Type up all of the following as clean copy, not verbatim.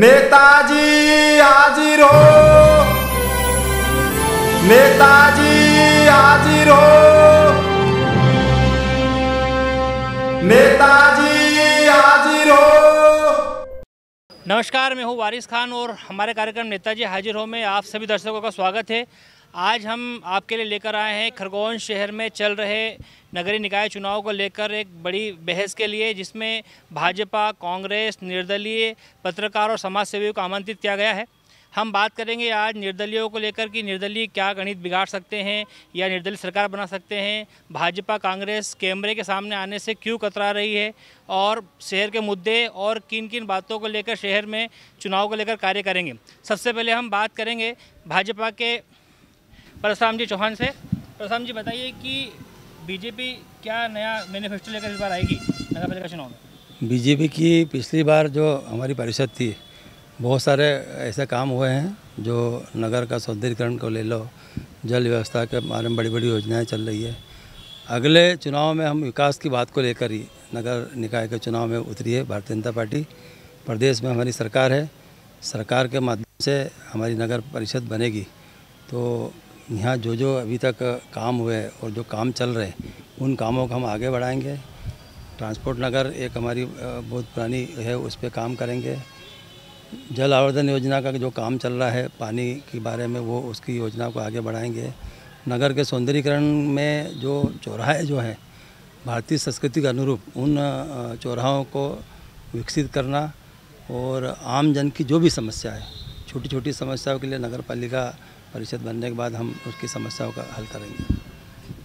नेताजी हाजिर हो, नेताजी हाजिर हो, नेताजी हाजिर हो। नमस्कार, मैं हूँ वारीस खान और हमारे कार्यक्रम नेताजी हाजिर हो में आप सभी दर्शकों का स्वागत है। आज हम आपके लिए लेकर आए हैं खरगोन शहर में चल रहे नगरीय निकाय चुनाव को लेकर एक बड़ी बहस के लिए, जिसमें भाजपा, कांग्रेस, निर्दलीय, पत्रकार और समाज सेवियों को आमंत्रित किया गया है। हम बात करेंगे आज निर्दलीयों को लेकर कि निर्दलीय क्या गणित बिगाड़ सकते हैं या निर्दलीय सरकार बना सकते हैं, भाजपा कांग्रेस कैमरे के सामने आने से क्यों कतरा रही है और शहर के मुद्दे और किन किन बातों को लेकर शहर में चुनाव को लेकर कार्य करेंगे। सबसे पहले हम बात करेंगे भाजपा के परसराम जी चौहान से। परसराम जी, बताइए कि बीजेपी क्या नया मैनिफेस्टो लेकर इस बार आएगी नगर पालिका चुनाव में? बीजेपी की पिछली बार जो हमारी परिषद थी, बहुत सारे ऐसे काम हुए हैं जो नगर का सौंदर्यकरण को ले लो, जल व्यवस्था के बारे में बड़ी बड़ी योजनाएं चल रही है। अगले चुनाव में हम विकास की बात को लेकर ही नगर निकाय के चुनाव में उतरी है भारतीय जनता पार्टी। प्रदेश में हमारी सरकार है, सरकार के माध्यम से हमारी नगर परिषद बनेगी, तो यहाँ जो जो अभी तक काम हुए और जो काम चल रहे हैं उन कामों को हम आगे बढ़ाएंगे। ट्रांसपोर्ट नगर एक हमारी बहुत पुरानी है, उस पर काम करेंगे। जल आवर्धन योजना का जो काम चल रहा है पानी के बारे में, वो उसकी योजना को आगे बढ़ाएंगे। नगर के सौंदर्यीकरण में जो चौराहे जो हैं भारतीय संस्कृति के अनुरूप उन चौराहों को विकसित करना, और आम जन की जो भी समस्या है, छोटी छोटी समस्याओं के लिए नगर पालिका परिषद बनने के बाद हम उसकी समस्याओं का हल करेंगे।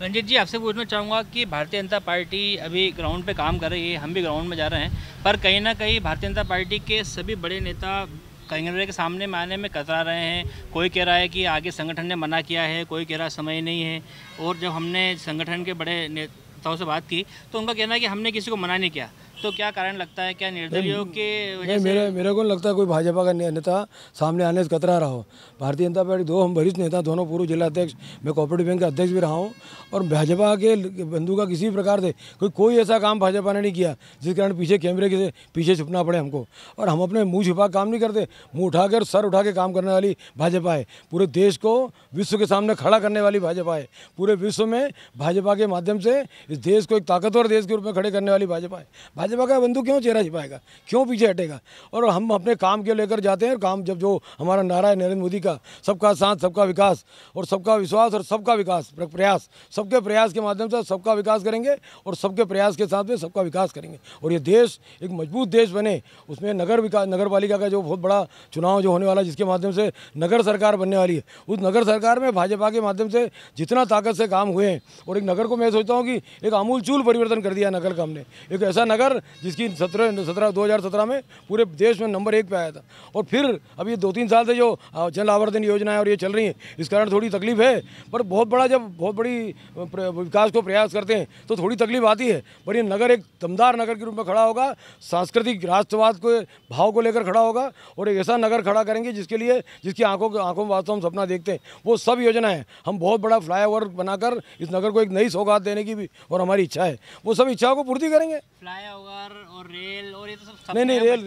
रंजीत जी, आपसे पूछना चाहूँगा कि भारतीय जनता पार्टी अभी ग्राउंड पे काम कर रही है, हम भी ग्राउंड में जा रहे हैं, पर कहीं ना कहीं भारतीय जनता पार्टी के सभी बड़े नेता कैमरे के सामने आने में कतरा रहे हैं। कोई कह रहा है कि आगे संगठन ने मना किया है, कोई कह रहा समय नहीं है, और जब हमने संगठन के बड़े नेताओं से बात की तो उनका कहना है कि हमने किसी को मना नहीं किया। तो क्या कारण लगता है, क्या निर्दलीयों के वजह से? मेरे को लगता है कोई भाजपा का नेता सामने आने से कतरा रहा हो। भारतीय जनता पार्टी दो हम वरिष्ठ नेता, दोनों पूर्व जिला अध्यक्ष, मैं कोऑपरेटिव बैंक का अध्यक्ष भी रहा हूँ, और भाजपा के बंधु का किसी प्रकार से कोई ऐसा काम भाजपा ने नहीं किया जिस कारण पीछे कैमरे के पीछे छुपना पड़े हमको। और हम अपने मुँह छिपा काम नहीं करते, मुँह उठाकर सर उठा के काम करने वाली भाजपा है। पूरे देश को विश्व के सामने खड़ा करने वाली भाजपा है। पूरे विश्व में भाजपा के माध्यम से इस देश को एक ताकतवर देश के रूप में खड़े करने वाली भाजपा है। भाजपा का बंधु क्यों चेहरा छिपाएगा, क्यों पीछे हटेगा? और हम अपने काम के लेकर जाते हैं, और काम जब जो हमारा नारा है नरेंद्र मोदी का, सबका साथ सबका विकास और सबका विश्वास और सबका विकास प्रयास, सबके प्रयास के माध्यम से सबका विकास करेंगे और सबके प्रयास के साथ में सबका विकास करेंगे, और ये देश एक मजबूत देश बने। उसमें नगर पालिका का जो बहुत बड़ा चुनाव जो होने वाला, जिसके माध्यम से नगर सरकार बनने वाली है, उस नगर सरकार में भाजपा के माध्यम से जितना ताकत से काम हुए हैं, और एक नगर को मैं सोचता हूँ कि एक आमूलचूल परिवर्तन कर दिया नगर का हमने। एक ऐसा नगर जिसकी 2017 में पूरे देश में नंबर 1 पे आया था, और फिर अब ये 2-3 साल से जो जल आवर्धन योजना है और ये चल रही है, इस कारण थोड़ी तकलीफ है। पर जब बहुत बड़ी विकास को प्रयास करते हैं तो थोड़ी तकलीफ आती है, पर ये नगर एक दमदार नगर के रूप में खड़ा होगा, सांस्कृतिक राष्ट्रवाद को भाव को लेकर खड़ा होगा, और एक ऐसा नगर खड़ा करेंगे जिसके लिए जिसकी आंखों में वास्तव में सपना देखते हैं, वो सब योजना है। हम बहुत बड़ा फ्लाईओवर बनाकर इस नगर को एक नई सौगात देने की भी और हमारी इच्छा है, वो सब इच्छाओं को पूर्ति करेंगे। फ्लाईओवर और रेल और ये तो सब नहीं, रेल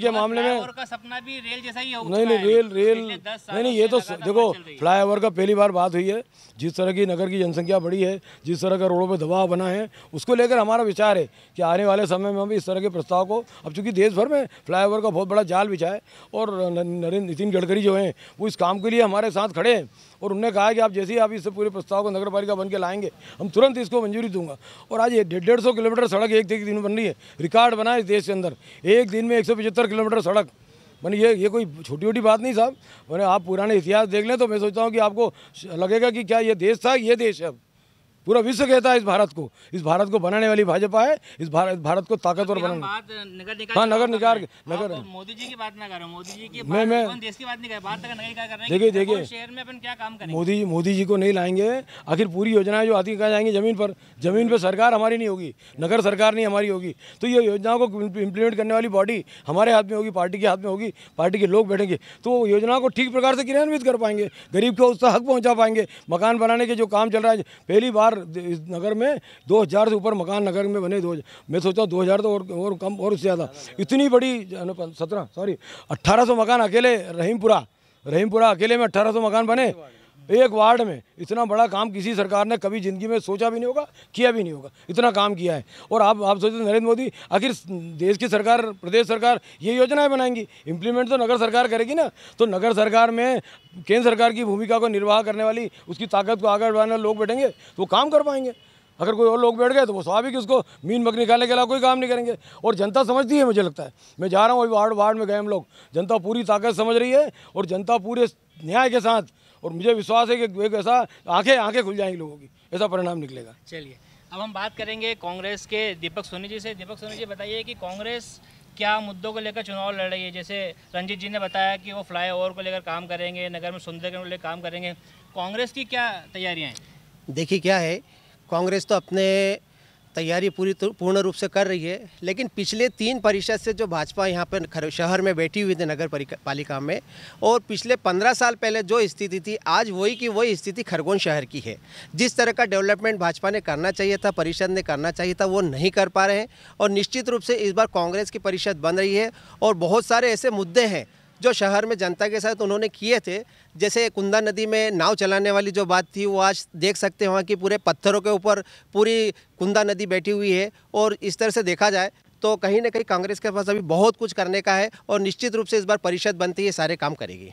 के मामले में का सपना भी रेल जैसा ही होगा। नहीं, ये तो देखो, फ्लाईओवर का पहली बार बात हुई है, जिस तरह की नगर की जनसंख्या बढ़ी है, जिस तरह का रोडों पर दबाव बना है, उसको लेकर हमारा विचार है कि आने वाले समय में भी इस तरह के प्रस्ताव को, अब चूंकि देश भर में फ्लाईओवर का बहुत बड़ा जाल बिछा है, और नितिन गडकरी जो हैं वो इस काम के लिए हमारे साथ खड़े हैं, और उन्होंने कहा है कि आप जैसे ही आप इस पूरे प्रस्ताव को नगर पालिका बन के लाएंगे, हम तुरंत इसको मंजूरी दूंगा। और आज ये 150 किलोमीटर सड़क एक दिन में बन रही है, रिकॉर्ड बना है इस देश के अंदर, एक दिन में 175 किलोमीटर सड़क बनी। ये कोई छोटी छोटी बात नहीं साहब, मैंने आप पुराने इतिहास देख लें तो मैं सोचता हूँ कि आपको लगेगा कि क्या ये देश था, ये देश है अब। पूरा विश्व कहता है इस भारत को बनाने वाली भाजपा है, इस भारत को ताकतवर बनाने। हाँ, नगर निकाय मोदी जी की बात ना कर रहा हूँ, मोदी जी की मैं देश की बात नहीं कर रहा, भारत का नगर निकाय कर रहे हैं। देखिए शहर में अपन क्या काम करेंगे? मोदी जी को नहीं लाएंगे, आखिर पूरी योजनाएं जो आती कहाँ जाएंगी? जमीन पर सरकार हमारी नहीं होगी, नगर सरकार नहीं हमारी होगी, तो ये योजनाओं को इम्प्लीमेंट करने वाली बॉडी हमारे हाथ में होगी, पार्टी के हाथ में होगी, पार्टी के लोग बैठेंगे, तो योजनाओं को ठीक प्रकार से क्रियान्वित कर पाएंगे, गरीब को उसका हक पहुँचा पाएंगे। मकान बनाने के जो काम चल रहा है, पहली बार 2000 इस नगर में 2000 से ऊपर मकान नगर में बने। मैं सोचता हूँ 2000 तो और कम और उससे ज़्यादा, इतनी बड़ी 1800 मकान अकेले रहीमपुरा अकेले में 1800 मकान बने एक वार्ड में। इतना बड़ा काम किसी सरकार ने कभी ज़िंदगी में सोचा भी नहीं होगा, किया भी नहीं होगा, इतना काम किया है। और आप सोचते नरेंद्र मोदी, आखिर देश की सरकार, प्रदेश सरकार ये योजनाएं बनाएंगी, इम्प्लीमेंट तो नगर सरकार करेगी ना। तो नगर सरकार में केंद्र सरकार की भूमिका को निर्वाह करने वाली, उसकी ताकत को आगे बढ़ाने वाले लोग बैठेंगे तो वो काम कर पाएंगे। अगर कोई और लोग बैठ गए तो वो स्वाभाविक उसको मीन मक निकालने के अलावा कोई काम नहीं करेंगे। और जनता समझती है, मुझे लगता है, मैं जा रहा हूँ अभी वार्ड में गए हम लोग, जनता पूरी ताकत समझ रही है और जनता पूरे न्याय के साथ, और मुझे विश्वास है कि एक ऐसा आंखें खुल जाएंगी लोगों की, ऐसा परिणाम निकलेगा। चलिए अब हम बात करेंगे कांग्रेस के दीपक सोनी जी से। दीपक सोनी जी बताइए कि कांग्रेस क्या मुद्दों को लेकर चुनाव लड़ रही है? जैसे रंजीत जी ने बताया कि वो फ्लाईओवर को लेकर काम करेंगे, नगर में सुंदरकरण को लेकर काम करेंगे, कांग्रेस की क्या तैयारियाँ हैं? देखिए क्या है, कांग्रेस तो अपने तैयारी पूर्ण रूप से कर रही है, लेकिन पिछले 3 परिषद से जो भाजपा यहाँ पर शहर में बैठी हुई थी नगर पालिका में, और पिछले 15 साल पहले जो स्थिति थी, आज वही की वही स्थिति खरगोन शहर की है। जिस तरह का डेवलपमेंट भाजपा ने करना चाहिए था, परिषद ने करना चाहिए था, वो नहीं कर पा रहे हैं। और निश्चित रूप से इस बार कांग्रेस की परिषद बन रही है और बहुत सारे ऐसे मुद्दे हैं जो शहर में जनता के साथ उन्होंने किए थे। जैसे कुंदा नदी में नाव चलाने वाली जो बात थी, वो आज देख सकते हैं वहाँ की पूरे पत्थरों के ऊपर पूरी कुंदा नदी बैठी हुई है। और इस तरह से देखा जाए तो कहीं ना कहीं कांग्रेस के पास अभी बहुत कुछ करने का है, और निश्चित रूप से इस बार परिषद बनती है, सारे काम करेगी।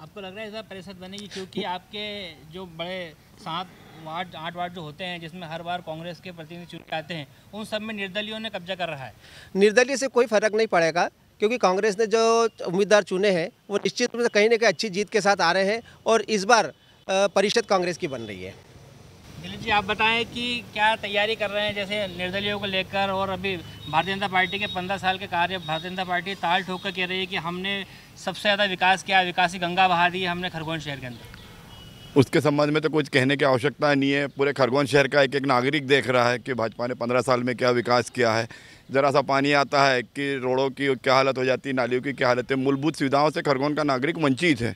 आपको लग रहा है इस बार परिषद बनेगी? क्योंकि आपके जो बड़े 7 वार्ड 8 वार्ड जो होते हैं, जिसमें हर बार कांग्रेस के प्रतिनिधि चुन के आते हैं, उन सब में निर्दलीयों ने कब्जा कर रहा है। निर्दलीय से कोई फर्क नहीं पड़ेगा, क्योंकि कांग्रेस ने जो उम्मीदवार चुने हैं वो निश्चित रूप से कहीं ना कहीं अच्छी जीत के साथ आ रहे हैं, और इस बार परिषद कांग्रेस की बन रही है। दिलीप जी आप बताएं कि क्या तैयारी कर रहे हैं, जैसे निर्दलीयों को लेकर, और अभी भारतीय जनता पार्टी के 15 साल के कार्य, भारतीय जनता पार्टी ताल ठोक कर कह रही है कि हमने सबसे ज़्यादा विकास किया, विकासी गंगा बहा दी हमने खरगोन शहर के अंदर। उसके संबंध में तो कुछ कहने की आवश्यकता नहीं है, पूरे खरगोन शहर का एक नागरिक देख रहा है कि भाजपा ने 15 साल में क्या विकास किया है। ज़रा सा पानी आता है कि रोडों की क्या हालत हो जाती है, नालियों की क्या हालत है, मूलभूत सुविधाओं से खरगोन का नागरिक वंचित है।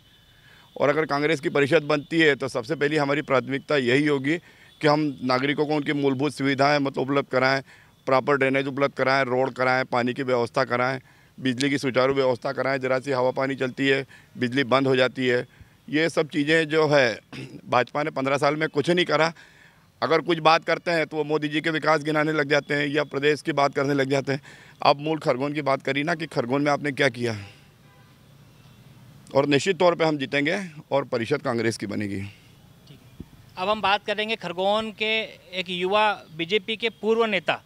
और अगर कांग्रेस की परिषद बनती है तो सबसे पहली हमारी प्राथमिकता यही होगी कि हम नागरिकों को उनकी मूलभूत सुविधाएँ मतलब उपलब्ध कराएँ, प्रॉपर ड्रेनेज उपलब्ध कराएँ, रोड कराएँ, पानी की व्यवस्था कराएँ, बिजली की सुचारू व्यवस्था कराएँ। ज़रा सी हवा पानी चलती है, बिजली बंद हो जाती है, ये सब चीज़ें जो है भाजपा ने 15 साल में कुछ नहीं करा। अगर कुछ बात करते हैं तो वो मोदी जी के विकास गिनाने लग जाते हैं या प्रदेश की बात करने लग जाते हैं। आप मूल खरगोन की बात करी ना कि खरगोन में आपने क्या किया। और निश्चित तौर पे हम जीतेंगे और परिषद कांग्रेस की बनेगी। अब हम बात करेंगे खरगोन के एक युवा बीजेपी के पूर्व नेता,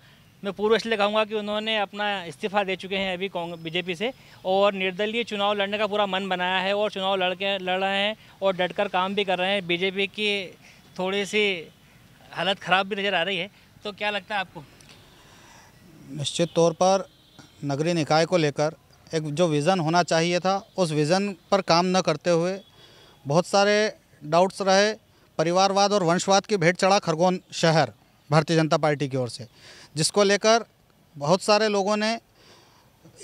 मैं पूर्व इसलिए कहूँगा कि उन्होंने अपना इस्तीफा दे चुके हैं अभी बीजेपी से, और निर्दलीय चुनाव लड़ने का पूरा मन बनाया है और चुनाव लड़ रहे हैं और डटकर काम भी कर रहे हैं। बीजेपी की थोड़ी सी हालत ख़राब भी नज़र आ रही है, तो क्या लगता है आपको? निश्चित तौर पर नगरीय निकाय को लेकर एक जो विज़न होना चाहिए था, उस विज़न पर काम न करते हुए बहुत सारे डाउट्स रहे। परिवारवाद और वंशवाद की भेंट चढ़ा खरगोन शहर भारतीय जनता पार्टी की ओर से, जिसको लेकर बहुत सारे लोगों ने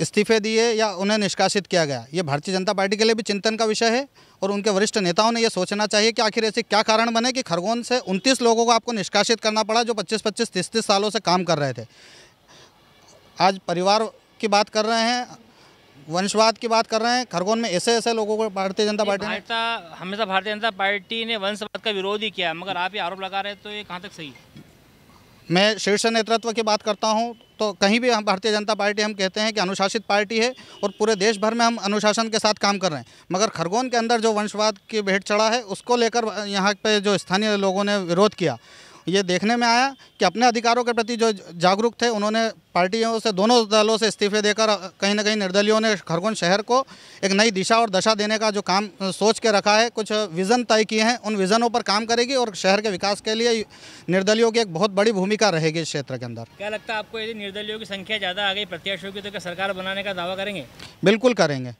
इस्तीफे दिए या उन्हें निष्कासित किया गया। ये भारतीय जनता पार्टी के लिए भी चिंतन का विषय है, और उनके वरिष्ठ नेताओं ने यह सोचना चाहिए कि आखिर ऐसे क्या कारण बने कि खरगोन से 29 लोगों को आपको निष्कासित करना पड़ा, जो 25-25, 30-30 सालों से काम कर रहे थे। आज परिवार की बात कर रहे हैं, वंशवाद की बात कर रहे हैं, खरगोन में ऐसे ऐसे लोगों को भारतीय जनता पार्टी ने, हमेशा भारतीय जनता पार्टी ने वंशवाद का विरोध ही किया, मगर आप ये आरोप लगा रहे हैं, तो ये कहाँ तक सही है? मैं शीर्ष नेतृत्व की बात करता हूं तो कहीं भी हम भारतीय जनता पार्टी, हम कहते हैं कि अनुशासित पार्टी है और पूरे देश भर में हम अनुशासन के साथ काम कर रहे हैं, मगर खरगोन के अंदर जो वंशवाद की भेंट चढ़ा है, उसको लेकर यहां पे जो स्थानीय लोगों ने विरोध किया, ये देखने में आया कि अपने अधिकारों के प्रति जो जागरूक थे, उन्होंने पार्टियों से, दोनों दलों से इस्तीफे देकर कहीं ना कहीं निर्दलियों ने खरगोन शहर को एक नई दिशा और दशा देने का जो काम सोच के रखा है, कुछ विज़न तय किए हैं, उन विज़नों पर काम करेगी और शहर के विकास के लिए निर्दलियों की एक बहुत बड़ी भूमिका रहेगी इस क्षेत्र के अंदर। क्या लगता है आपको, यदि निर्दलियों की संख्या ज़्यादा आ गई प्रत्याशियों की, तो क्या सरकार बनाने का दावा करेंगे? बिल्कुल करेंगे,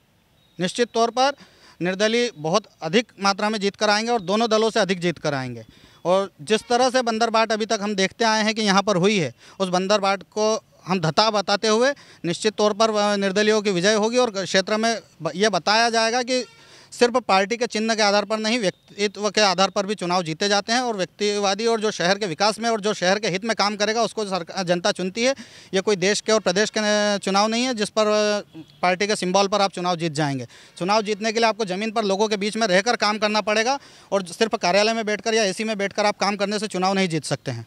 निश्चित तौर पर निर्दलीय बहुत अधिक मात्रा में जीत कर आएंगे और दोनों दलों से अधिक जीत कर आएंगे। और जिस तरह से बंदरबाट अभी तक हम देखते आए हैं कि यहाँ पर हुई है, उस बंदरबाट को हम धता बताते हुए निश्चित तौर पर निर्दलियों की विजय होगी और क्षेत्र में यह बताया जाएगा कि सिर्फ पार्टी के चिन्ह के आधार पर नहीं, व्यक्तित्व के आधार पर भी चुनाव जीते जाते हैं और व्यक्तिवादी और जो शहर के विकास में और जो शहर के हित में काम करेगा उसको सरकार जनता चुनती है। ये कोई देश के और प्रदेश के चुनाव नहीं है जिस पर पार्टी के सिंबल पर आप चुनाव जीत जाएंगे। चुनाव जीतने के लिए आपको ज़मीन पर लोगों के बीच में रहकर काम करना पड़ेगा और सिर्फ कार्यालय में बैठकर या एसी में बैठकर आप काम करने से चुनाव नहीं जीत सकते हैं।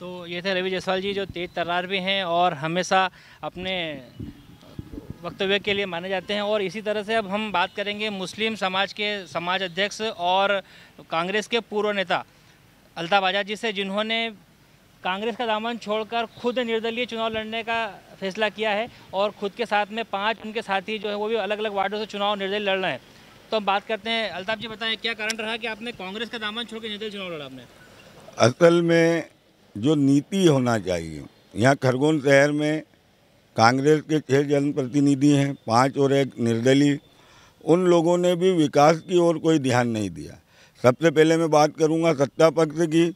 तो ये थे रवि जायसवाल जी जो तेज तर्रार भी हैं और हमेशा अपने वक्तव्य के लिए माने जाते हैं। और इसी तरह से अब हम बात करेंगे मुस्लिम समाज के समाज अध्यक्ष और कांग्रेस के पूर्व नेता अल्ताफ आजाद जी से, जिन्होंने कांग्रेस का दामन छोड़कर खुद निर्दलीय चुनाव लड़ने का फैसला किया है और खुद के साथ में 5 उनके साथी जो है वो भी अलग अलग वार्डों से चुनाव निर्दलीय लड़ रहे हैं। तो हम बात करते हैं, अल्ताफ जी बताएं क्या कारण रहा कि आपने कांग्रेस का दामन छोड़ के निर्दलीय चुनाव लड़ा आपने? असल में जो नीति होना चाहिए, यहाँ खरगोन शहर में कांग्रेस के 6 जनप्रतिनिधि हैं, 5 और एक निर्दलीय। उन लोगों ने भी विकास की ओर कोई ध्यान नहीं दिया। सबसे पहले मैं बात करूँगा सत्ता पक्ष की।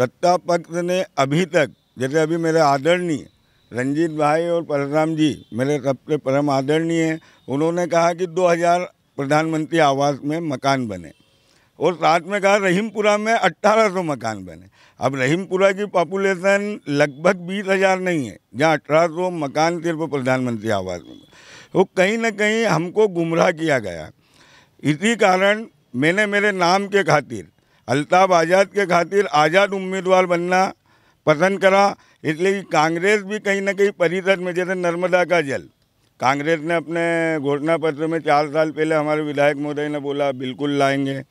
सत्ता पक्ष ने अभी तक, जैसे अभी मेरे आदरणीय रंजीत भाई और परसराम जी मेरे सबसे परम आदरणीय हैं, उन्होंने कहा कि 2000 प्रधानमंत्री आवास में मकान बने और साथ में कहा रहीमपुरा में 1800 मकान बने। अब रहीमपुरा की पॉपुलेशन लगभग 20,000 नहीं है, जहाँ 1800 मकान सिर्फ प्रधानमंत्री आवास में। तो कहीं ना कहीं हमको गुमराह किया गया। इसी कारण मैंने मेरे नाम के खातिर, अल्ताफ आज़ाद के खातिर आज़ाद उम्मीदवार बनना पसंद करा। इसलिए कांग्रेस भी कहीं ना कहीं परिषद में, जैसे नर्मदा का जल कांग्रेस ने अपने घोषणा पत्र में 4 साल पहले हमारे विधायक महोदय ने बोला बिल्कुल लाएंगे,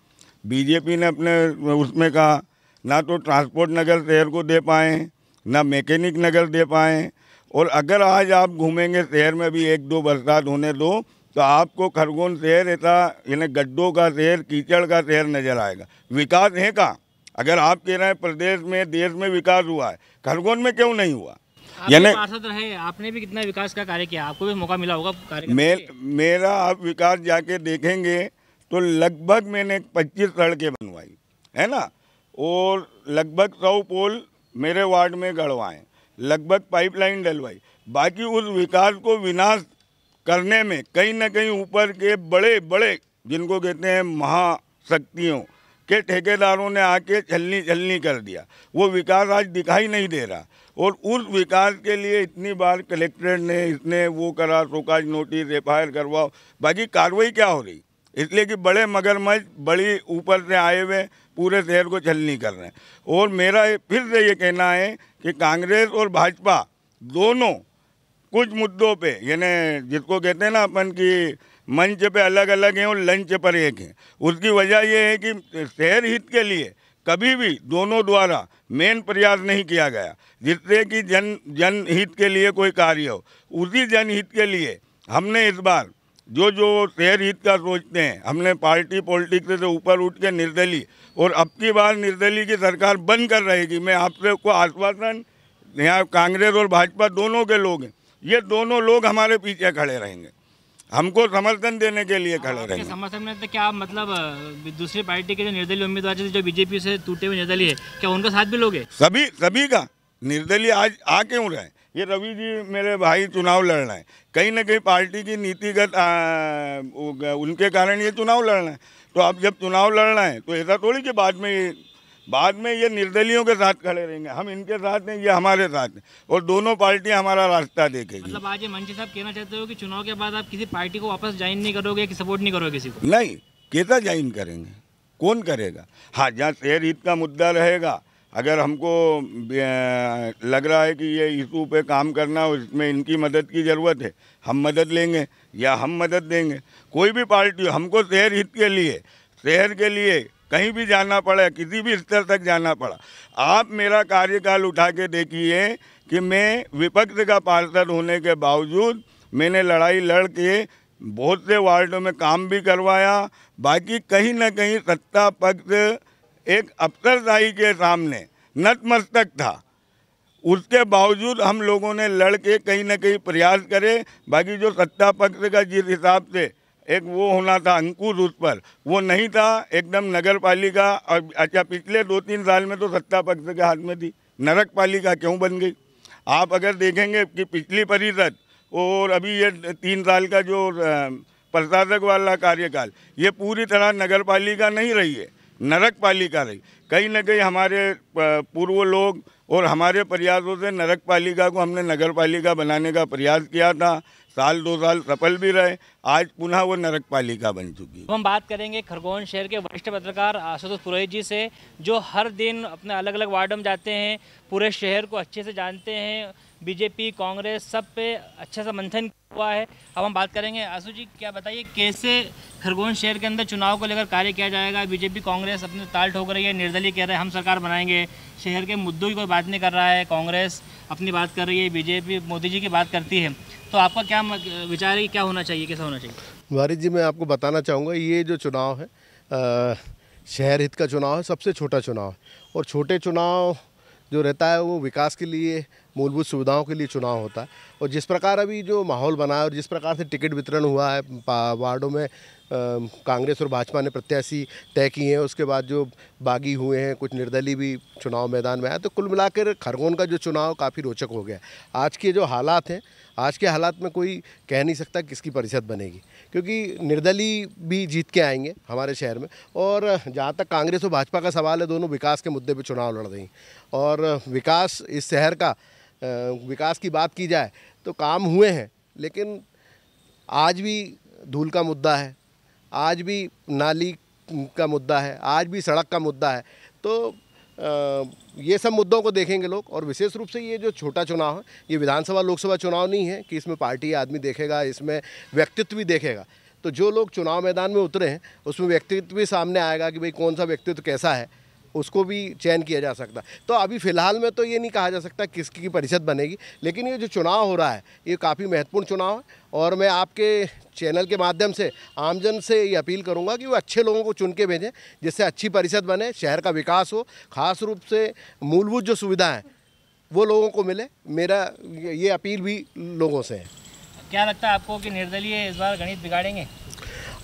बीजेपी ने अपने उसमें कहा, ना तो ट्रांसपोर्ट नगर शहर को दे पाए, ना मैकेनिक नगर दे पाए। और अगर आज आप घूमेंगे शहर में भी 1-2 बरसात होने दो तो आपको खरगोन शहर ऐसा यानी गड्ढों का शहर, कीचड़ का शहर नज़र आएगा। विकास है कहाँ? अगर आप कह रहे हैं प्रदेश में देश में विकास हुआ है, खरगोन में क्यों नहीं हुआ? यानी पार्षद रहे आपने भी कितना विकास का कार्य किया, आपको भी मौका मिला होगा कार्य। मेरा आप विकास जाके देखेंगे तो लगभग मैंने 25 सड़कें बनवाई है ना, और लगभग 100 पोल मेरे वार्ड में गड़वाएँ, लगभग पाइपलाइन डलवाई। बाकी उस विकास को विनाश करने में कहीं ना कहीं ऊपर के बड़े बड़े जिनको कहते हैं महाशक्तियों के ठेकेदारों ने आके छलनी छलनी कर दिया। वो विकास आज दिखाई नहीं दे रहा। और उस विकास के लिए इतनी बार कलेक्टर ने इसने वो करा, शोकाज नोटिस, एफआईआर करवाओ, बाकी कार्रवाई क्या हो रही? इसलिए कि बड़े मगरमच्छ बड़ी ऊपर से आए हुए पूरे शहर को छलनी कर रहे हैं। और मेरा फिर से ये कहना है कि कांग्रेस और भाजपा दोनों कुछ मुद्दों पे, यानी जिसको कहते हैं ना अपन की मंच पे अलग अलग हैं और लंच पर एक हैं। उसकी वजह यह है कि शहर हित के लिए कभी भी दोनों द्वारा मेन प्रयास नहीं किया गया जिससे कि जनहित के लिए कोई कार्य हो। उसी जनहित के लिए हमने इस बार जो शहर हित का सोचते हैं, हमने पार्टी पॉलिटिक्स से ऊपर उठ के निर्दलीय, और अब की बार निर्दलीय की सरकार बंद कर रहेगी। मैं आप सबको आश्वासन, यहाँ कांग्रेस और भाजपा दोनों के लोग हैं, ये दोनों लोग हमारे पीछे खड़े रहेंगे, हमको समर्थन देने के लिए खड़े रहेंगे। समर्थन में तो क्या मतलब, दूसरी पार्टी के जो निर्दलीय उम्मीदवार जो बीजेपी से टूटे हुए निर्दलीय है, क्या उनका साथ भी लोगे? सभी का निर्दलीय आज आ क्यों रहे? ये रवि जी मेरे भाई चुनाव लड़ रहे हैं, कहीं ना कहीं पार्टी की नीतिगत उनके कारण ये चुनाव लड़ रहे हैं। तो अब जब चुनाव लड़ रहे हैं तो ऐसा थोड़ी कि बाद में ये निर्दलियों के साथ खड़े रहेंगे। हम इनके साथ हैं, ये हमारे साथ हैं, और दोनों पार्टियां हमारा रास्ता देखेगी। मतलब आज ये मंच साहब कहना चाहते हो कि चुनाव के बाद आप किसी पार्टी को वापस ज्वाइन नहीं करोगे कि सपोर्ट नहीं करोगे किसी को? नहीं, कैसा ज्वाइन करेंगे, कौन करेगा? हाँ, जहाँ शहर हित का मुद्दा रहेगा, अगर हमको लग रहा है कि ये इशू पे काम करना और इसमें इनकी मदद की ज़रूरत है, हम मदद लेंगे या हम मदद देंगे। कोई भी पार्टी हमको शहर हित के लिए, शहर के लिए कहीं भी जाना पड़ा, किसी भी स्तर तक जाना पड़ा। आप मेरा कार्यकाल उठा के देखिए कि मैं विपक्ष का पार्षद होने के बावजूद मैंने लड़ाई लड़ के बहुत से वार्डों में काम भी करवाया। बाकी कहीं ना कहीं सत्ता पक्ष एक अफसरशाही के सामने नतमस्तक था, उसके बावजूद हम लोगों ने लड़ के कहीं ना कहीं प्रयास करे। बाकी जो सत्ता पक्ष का जिस हिसाब से एक वो होना था अंकुश, उस पर वो नहीं था एकदम। नगर पालिका, और अच्छा पिछले 2-3 साल में तो सत्ता पक्ष के हाथ में थी, नरक पालिका क्यों बन गई? आप अगर देखेंगे कि पिछली परिषद और अभी ये 3 साल का जो प्रशासक वाला कार्यकाल ये पूरी तरह नगर पालिका नहीं रही है, नरक पालिका रही। कहीं ना कहीं हमारे पूर्व लोग और हमारे प्रयासों से नरक पालिका को हमने नगर पालिका बनाने का प्रयास किया था, साल दो साल सफल भी रहे, आज पुनः वो नरक पालिका बन चुकी है। हम बात करेंगे खरगोन शहर के वरिष्ठ पत्रकार आशुतोष पुरोहित जी से, जो हर दिन अपने अलग अलग वार्ड में जाते हैं, पूरे शहर को अच्छे से जानते हैं, बीजेपी कांग्रेस सब पे अच्छा सा मंथन हुआ है। अब हम बात करेंगे आशु जी, क्या बताइए कैसे खरगोन शहर के अंदर चुनाव को लेकर कार्य किया जाएगा? बीजेपी कांग्रेस अपने ताल ठोक रही है, निर्दलीय कह रहे हैं हम सरकार बनाएंगे, शहर के मुद्दों की कोई बात नहीं कर रहा है, कांग्रेस अपनी बात कर रही है, बीजेपी मोदी जी की बात करती है, तो आपका क्या विचार है, क्या होना चाहिए, कैसा होना चाहिए? वारीस जी, मैं आपको बताना चाहूँगा ये जो चुनाव है शहर हित का चुनाव है, सबसे छोटा चुनाव है, और छोटे चुनाव जो रहता है वो विकास के लिए, मूलभूत सुविधाओं के लिए चुनाव होता है। और जिस प्रकार अभी जो माहौल बना है और जिस प्रकार से टिकट वितरण हुआ है वार्डों में, कांग्रेस और भाजपा ने प्रत्याशी तय किए हैं, उसके बाद जो बागी हुए हैं कुछ निर्दलीय भी चुनाव मैदान में आए, तो कुल मिलाकर खरगोन का जो चुनाव काफ़ी रोचक हो गया। आज के जो हालात हैं, आज के हालात में कोई कह नहीं सकता किसकी परिषद बनेगी, क्योंकि निर्दलीय भी जीत के आएंगे हमारे शहर में। और जहाँ तक कांग्रेस और भाजपा का सवाल है, दोनों विकास के मुद्दे पर चुनाव लड़ रही हैं, और विकास इस शहर का विकास की बात की जाए तो काम हुए हैं, लेकिन आज भी धूल का मुद्दा है, आज भी नाली का मुद्दा है, आज भी सड़क का मुद्दा है, तो ये सब मुद्दों को देखेंगे लोग। और विशेष रूप से ये जो छोटा चुनाव है, ये विधानसभा लोकसभा चुनाव नहीं है कि इसमें पार्टी आदमी देखेगा, इसमें व्यक्तित्व भी देखेगा। तो जो लोग चुनाव मैदान में उतरे हैं उसमें व्यक्तित्व भी सामने आएगा कि भाई कौन सा व्यक्तित्व कैसा है, उसको भी चयन किया जा सकता। तो अभी फ़िलहाल में तो ये नहीं कहा जा सकता किसकी परिषद बनेगी, लेकिन ये जो चुनाव हो रहा है ये काफ़ी महत्वपूर्ण चुनाव है। और मैं आपके चैनल के माध्यम से आमजन से ये अपील करूंगा कि वो अच्छे लोगों को चुन के भेजें, जिससे अच्छी परिषद बने, शहर का विकास हो, खास रूप से मूलभूत जो सुविधाएँ वो लोगों को मिले। मेरा ये अपील भी लोगों से है। क्या लगता है आपको कि निर्दलीय इस बार गणित बिगाड़ेंगे?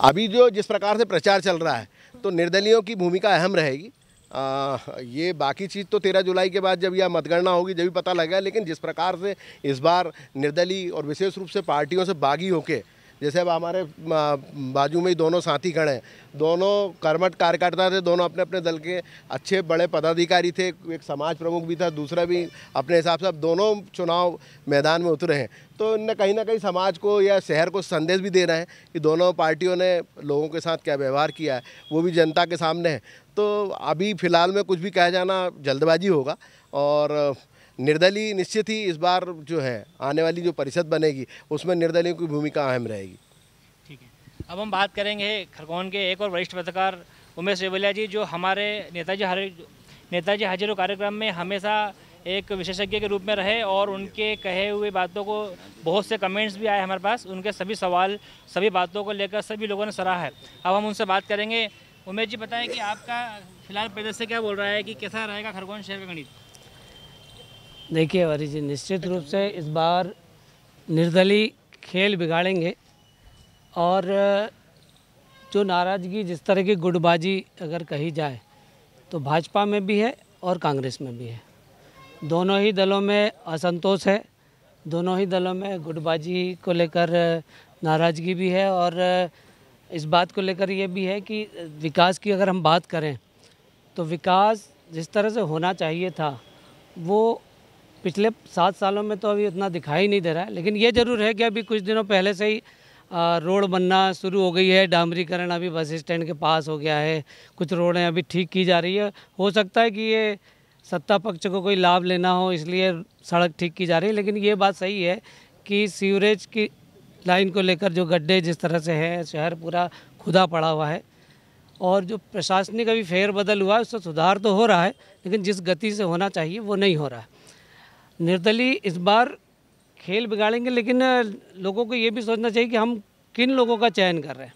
अभी जो जिस प्रकार से प्रचार चल रहा है तो निर्दलीयों की भूमिका अहम रहेगी। ये बाकी चीज़ तो 13 जुलाई के बाद जब यह मतगणना होगी जब भी पता लगेगा, लेकिन जिस प्रकार से इस बार निर्दलीय और विशेष रूप से पार्टियों से बागी होके, जैसे अब हमारे बाजू में ही दोनों साथी खड़े हैं, दोनों कर्मठ कार्यकर्ता थे, दोनों अपने अपने दल के अच्छे बड़े पदाधिकारी थे, एक समाज प्रमुख भी था, दूसरा भी अपने हिसाब से, अब दोनों चुनाव मैदान में उतरे हैं, तो इनने कहीं ना कहीं समाज को या शहर को संदेश भी दे रहे हैं कि दोनों पार्टियों ने लोगों के साथ क्या व्यवहार किया है वो भी जनता के सामने है। तो अभी फ़िलहाल में कुछ भी कहा जाना जल्दबाजी होगा, और निर्दलीय निश्चित ही इस बार जो है आने वाली जो परिषद बनेगी उसमें निर्दलीयों की भूमिका अहम रहेगी। ठीक है, अब हम बात करेंगे खरगोन के एक और वरिष्ठ पत्रकार उमेश रेवलिया जी, जो हमारे नेताजी हाजिर हो कार्यक्रम में हमेशा एक विशेषज्ञ के रूप में रहे, और उनके कहे हुए बातों को बहुत से कमेंट्स भी आए हमारे पास, उनके सभी सवाल सभी बातों को लेकर सभी लोगों ने सराहा है। अब हम उनसे बात करेंगे। उमेश जी, बताएं कि आपका फिलहाल प्रदेश से क्या बोल रहा है कि कैसा रहेगा खरगोन शहर का गणित? देखिए वारीस जी, निश्चित रूप से इस बार निर्दलीय खेल बिगाड़ेंगे, और जो नाराज़गी जिस तरह की गुटबाजी अगर कही जाए तो भाजपा में भी है और कांग्रेस में भी है, दोनों ही दलों में असंतोष है, दोनों ही दलों में गुटबाजी को लेकर नाराज़गी भी है, और इस बात को लेकर ये भी है कि विकास की अगर हम बात करें तो विकास जिस तरह से होना चाहिए था वो पिछले 7 सालों में तो अभी उतना दिखाई नहीं दे रहा है। लेकिन ये ज़रूर है कि अभी कुछ दिनों पहले से ही रोड बनना शुरू हो गई है, डामरीकरण अभी बस स्टैंड के पास हो गया है, कुछ रोडें अभी ठीक की जा रही है, हो सकता है कि ये सत्ता पक्ष को कोई लाभ लेना हो इसलिए सड़क ठीक की जा रही है। लेकिन ये बात सही है कि सीवरेज की लाइन को लेकर जो गड्ढे जिस तरह से हैं, शहर पूरा खुदा पड़ा हुआ है, और जो प्रशासनिक अभी फेरबदल हुआ है उससे सुधार तो हो रहा है, लेकिन जिस गति से होना चाहिए वो नहीं हो रहा है। निर्दलीय इस बार खेल बिगाड़ेंगे, लेकिन लोगों को ये भी सोचना चाहिए कि हम किन लोगों का चयन कर रहे हैं।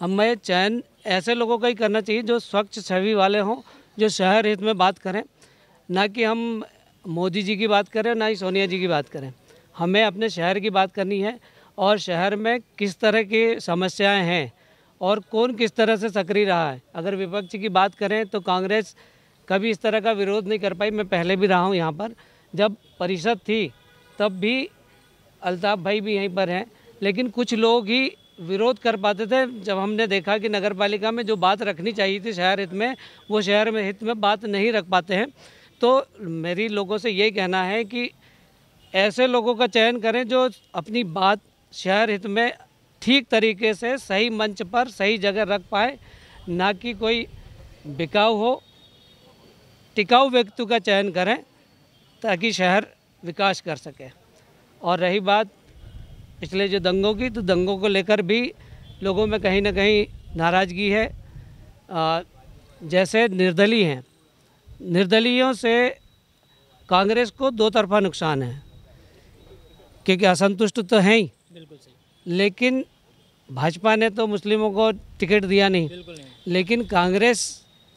हमें चयन ऐसे लोगों का ही करना चाहिए जो स्वच्छ छवि वाले हों, जो शहर हित में बात करें, ना कि हम मोदी जी की बात करें, ना ही सोनिया जी की बात करें। हमें अपने शहर की बात करनी है, और शहर में किस तरह की समस्याएं हैं और कौन किस तरह से सक्रिय रहा है। अगर विपक्ष की बात करें तो कांग्रेस कभी इस तरह का विरोध नहीं कर पाई। मैं पहले भी रहा हूं यहां पर, जब परिषद थी तब भी अल्ताफ भाई भी यहीं पर हैं, लेकिन कुछ लोग ही विरोध कर पाते थे। जब हमने देखा कि नगर पालिका में जो बात रखनी चाहिए थी शहर हित में, वो शहर में हित में बात नहीं रख पाते हैं। तो मेरी लोगों से ये कहना है कि ऐसे लोगों का चयन करें जो अपनी बात शहर हित में ठीक तरीके से सही मंच पर सही जगह रख पाए, ना कि कोई बिकाऊ हो। टिकाऊ व्यक्ति का चयन करें ताकि शहर विकास कर सके। और रही बात पिछले जो दंगों की, तो दंगों को लेकर भी लोगों में कहीं ना कहीं नाराज़गी है। जैसे निर्दलीय हैं, निर्दलीयों से कांग्रेस को दो तरफा नुकसान है, क्योंकि असंतुष्ट तो हैं ही, बिल्कुल सही, लेकिन भाजपा ने तो मुस्लिमों को टिकट दिया नहीं, बिल्कुल नहीं। लेकिन कांग्रेस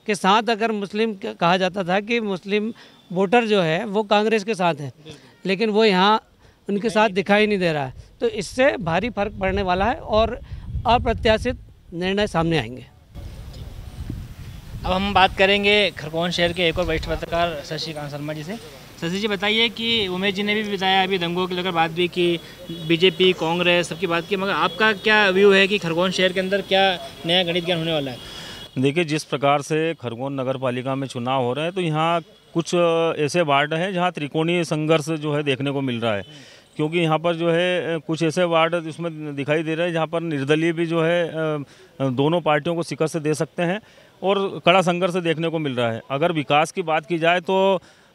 के साथ अगर मुस्लिम कहा जाता था कि मुस्लिम वोटर जो है वो कांग्रेस के साथ है, लेकिन वो यहाँ उनके साथ दिखाई नहीं दे रहा है। तो इससे भारी फर्क पड़ने वाला है और अप्रत्याशित निर्णय सामने आएंगे। अब हम बात करेंगे खरगोन शहर के एक और वरिष्ठ पत्रकार शशिकांत शर्मा जी से। शशि जी, बताइए कि उमेश जी ने भी बताया अभी दंगों के लेकर बात भी की, बीजेपी कांग्रेस सबकी बात की, मगर आपका क्या व्यू है कि खरगोन शहर के अंदर क्या नया गणित ज्ञान होने वाला है? देखिए, जिस प्रकार से खरगोन नगर पालिका में चुनाव हो रहे हैं, तो यहाँ कुछ ऐसे वार्ड हैं जहाँ त्रिकोणीय संघर्ष जो है देखने को मिल रहा है, क्योंकि यहाँ पर जो है कुछ ऐसे वार्ड इसमें दिखाई दे रहे हैं जहाँ पर निर्दलीय भी जो है दोनों पार्टियों को शिकस्त दे सकते हैं और कड़ा संघर्ष देखने को मिल रहा है। अगर विकास की बात की जाए तो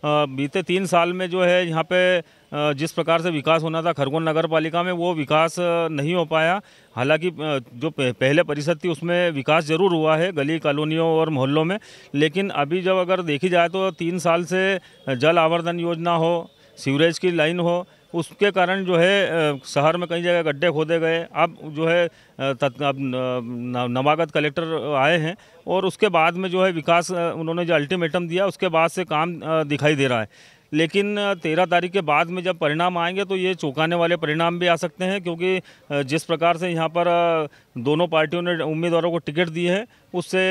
बीते 3 साल में जो है यहाँ पे जिस प्रकार से विकास होना था खरगोन नगर पालिका में, वो विकास नहीं हो पाया। हालांकि जो पहले परिषद थी उसमें विकास ज़रूर हुआ है गली कॉलोनियों और मोहल्लों में, लेकिन अभी जब अगर देखी जाए तो 3 साल से जल आवर्धन योजना हो, सीवरेज की लाइन हो, उसके कारण जो है शहर में कई जगह गड्ढे खोदे गए। अब जो है अब नवागत कलेक्टर आए हैं और उसके बाद में जो है विकास उन्होंने जो अल्टीमेटम दिया उसके बाद से काम दिखाई दे रहा है। लेकिन 13 तारीख के बाद में जब परिणाम आएंगे तो ये चौंकाने वाले परिणाम भी आ सकते हैं, क्योंकि जिस प्रकार से यहाँ पर दोनों पार्टियों ने उम्मीदवारों को टिकट दी है, उससे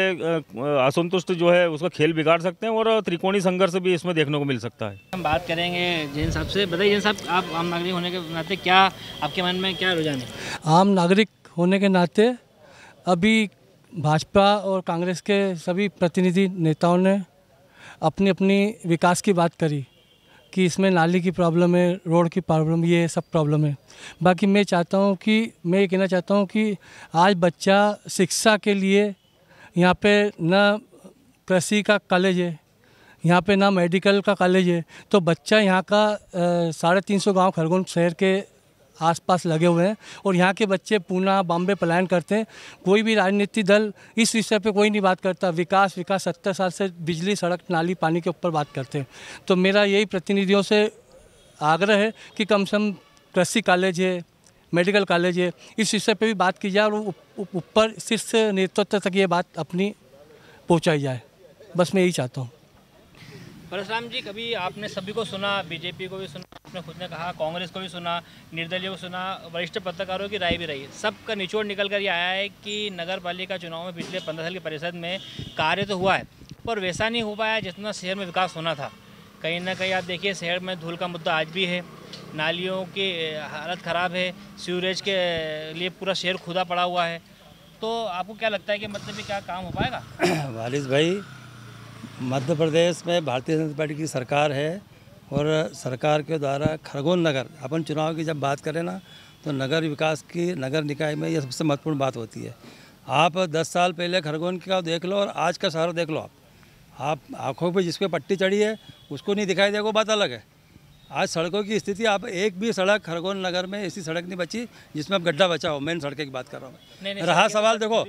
असंतुष्ट जो है उसका खेल बिगाड़ सकते हैं और त्रिकोणीय संघर्ष भी इसमें देखने को मिल सकता है। हम बात करेंगे जैन साहब से। बताइए जैन साहब, आप आम नागरिक होने के नाते क्या आपके मन में क्या रुझान है? आम नागरिक होने के नाते अभी भाजपा और कांग्रेस के सभी प्रतिनिधि नेताओं ने अपनी अपनी विकास की बात करी कि इसमें नाली की प्रॉब्लम है, रोड की प्रॉब्लम, ये सब प्रॉब्लम है। बाकी मैं ये कहना चाहता हूँ कि आज बच्चा शिक्षा के लिए यहाँ पे ना कृषि का कॉलेज है, यहाँ पे ना मेडिकल का कॉलेज है, तो बच्चा यहाँ का 350 गाँव खरगोन शहर के आसपास लगे हुए हैं और यहाँ के बच्चे पूना बॉम्बे पलायन करते हैं। कोई भी राजनीतिक दल इस विषय पे कोई नहीं बात करता, विकास विकास 70 साल से बिजली सड़क नाली पानी के ऊपर बात करते हैं। तो मेरा यही प्रतिनिधियों से आग्रह है कि कम से कम कृषि कॉलेज है, मेडिकल कॉलेज है, इस विषय पे भी बात की जाए और ऊपर शीर्ष नेतृत्व तक ये बात अपनी पहुँचाई जाए। बस मैं यही चाहता हूँ। परसराम जी, कभी आपने सभी को सुना, बीजेपी को भी सुना, आपने खुद ने कहा कांग्रेस को भी सुना, निर्दलीय को सुना, वरिष्ठ पत्रकारों की राय भी रही, सबका निचोड़ निकल कर ये आया है कि नगर पालिका चुनाव में पिछले 15 साल की परिषद में कार्य तो हुआ है पर वैसा नहीं हो पाया जितना शहर में विकास होना था। कहीं ना कहीं आप देखिए शहर में धूल का मुद्दा आज भी है, नालियों की हालत ख़राब है, सीवरेज के लिए पूरा शहर खुदा पड़ा हुआ है। तो आपको क्या लगता है कि मतलब क्या काम हो पाएगा? वारीस भाई, मध्य प्रदेश में भारतीय जनता पार्टी की सरकार है और सरकार के द्वारा खरगोन नगर, अपन चुनाव की जब बात करें ना तो नगर विकास की नगर निकाय में यह सबसे महत्वपूर्ण बात होती है। आप 10 साल पहले खरगोन का देख लो और आज का शहर देख लो, आप आँखों पे जिसके पट्टी चढ़ी है उसको नहीं दिखाई देगा, बात अलग है। आज सड़कों की स्थिति, आप एक भी सड़क खरगोन नगर में ऐसी सड़क नहीं बची जिसमें आप गड्ढा बचा हो। मेन सड़कें की बात कर रहा हूँ। रहा सवाल, देखो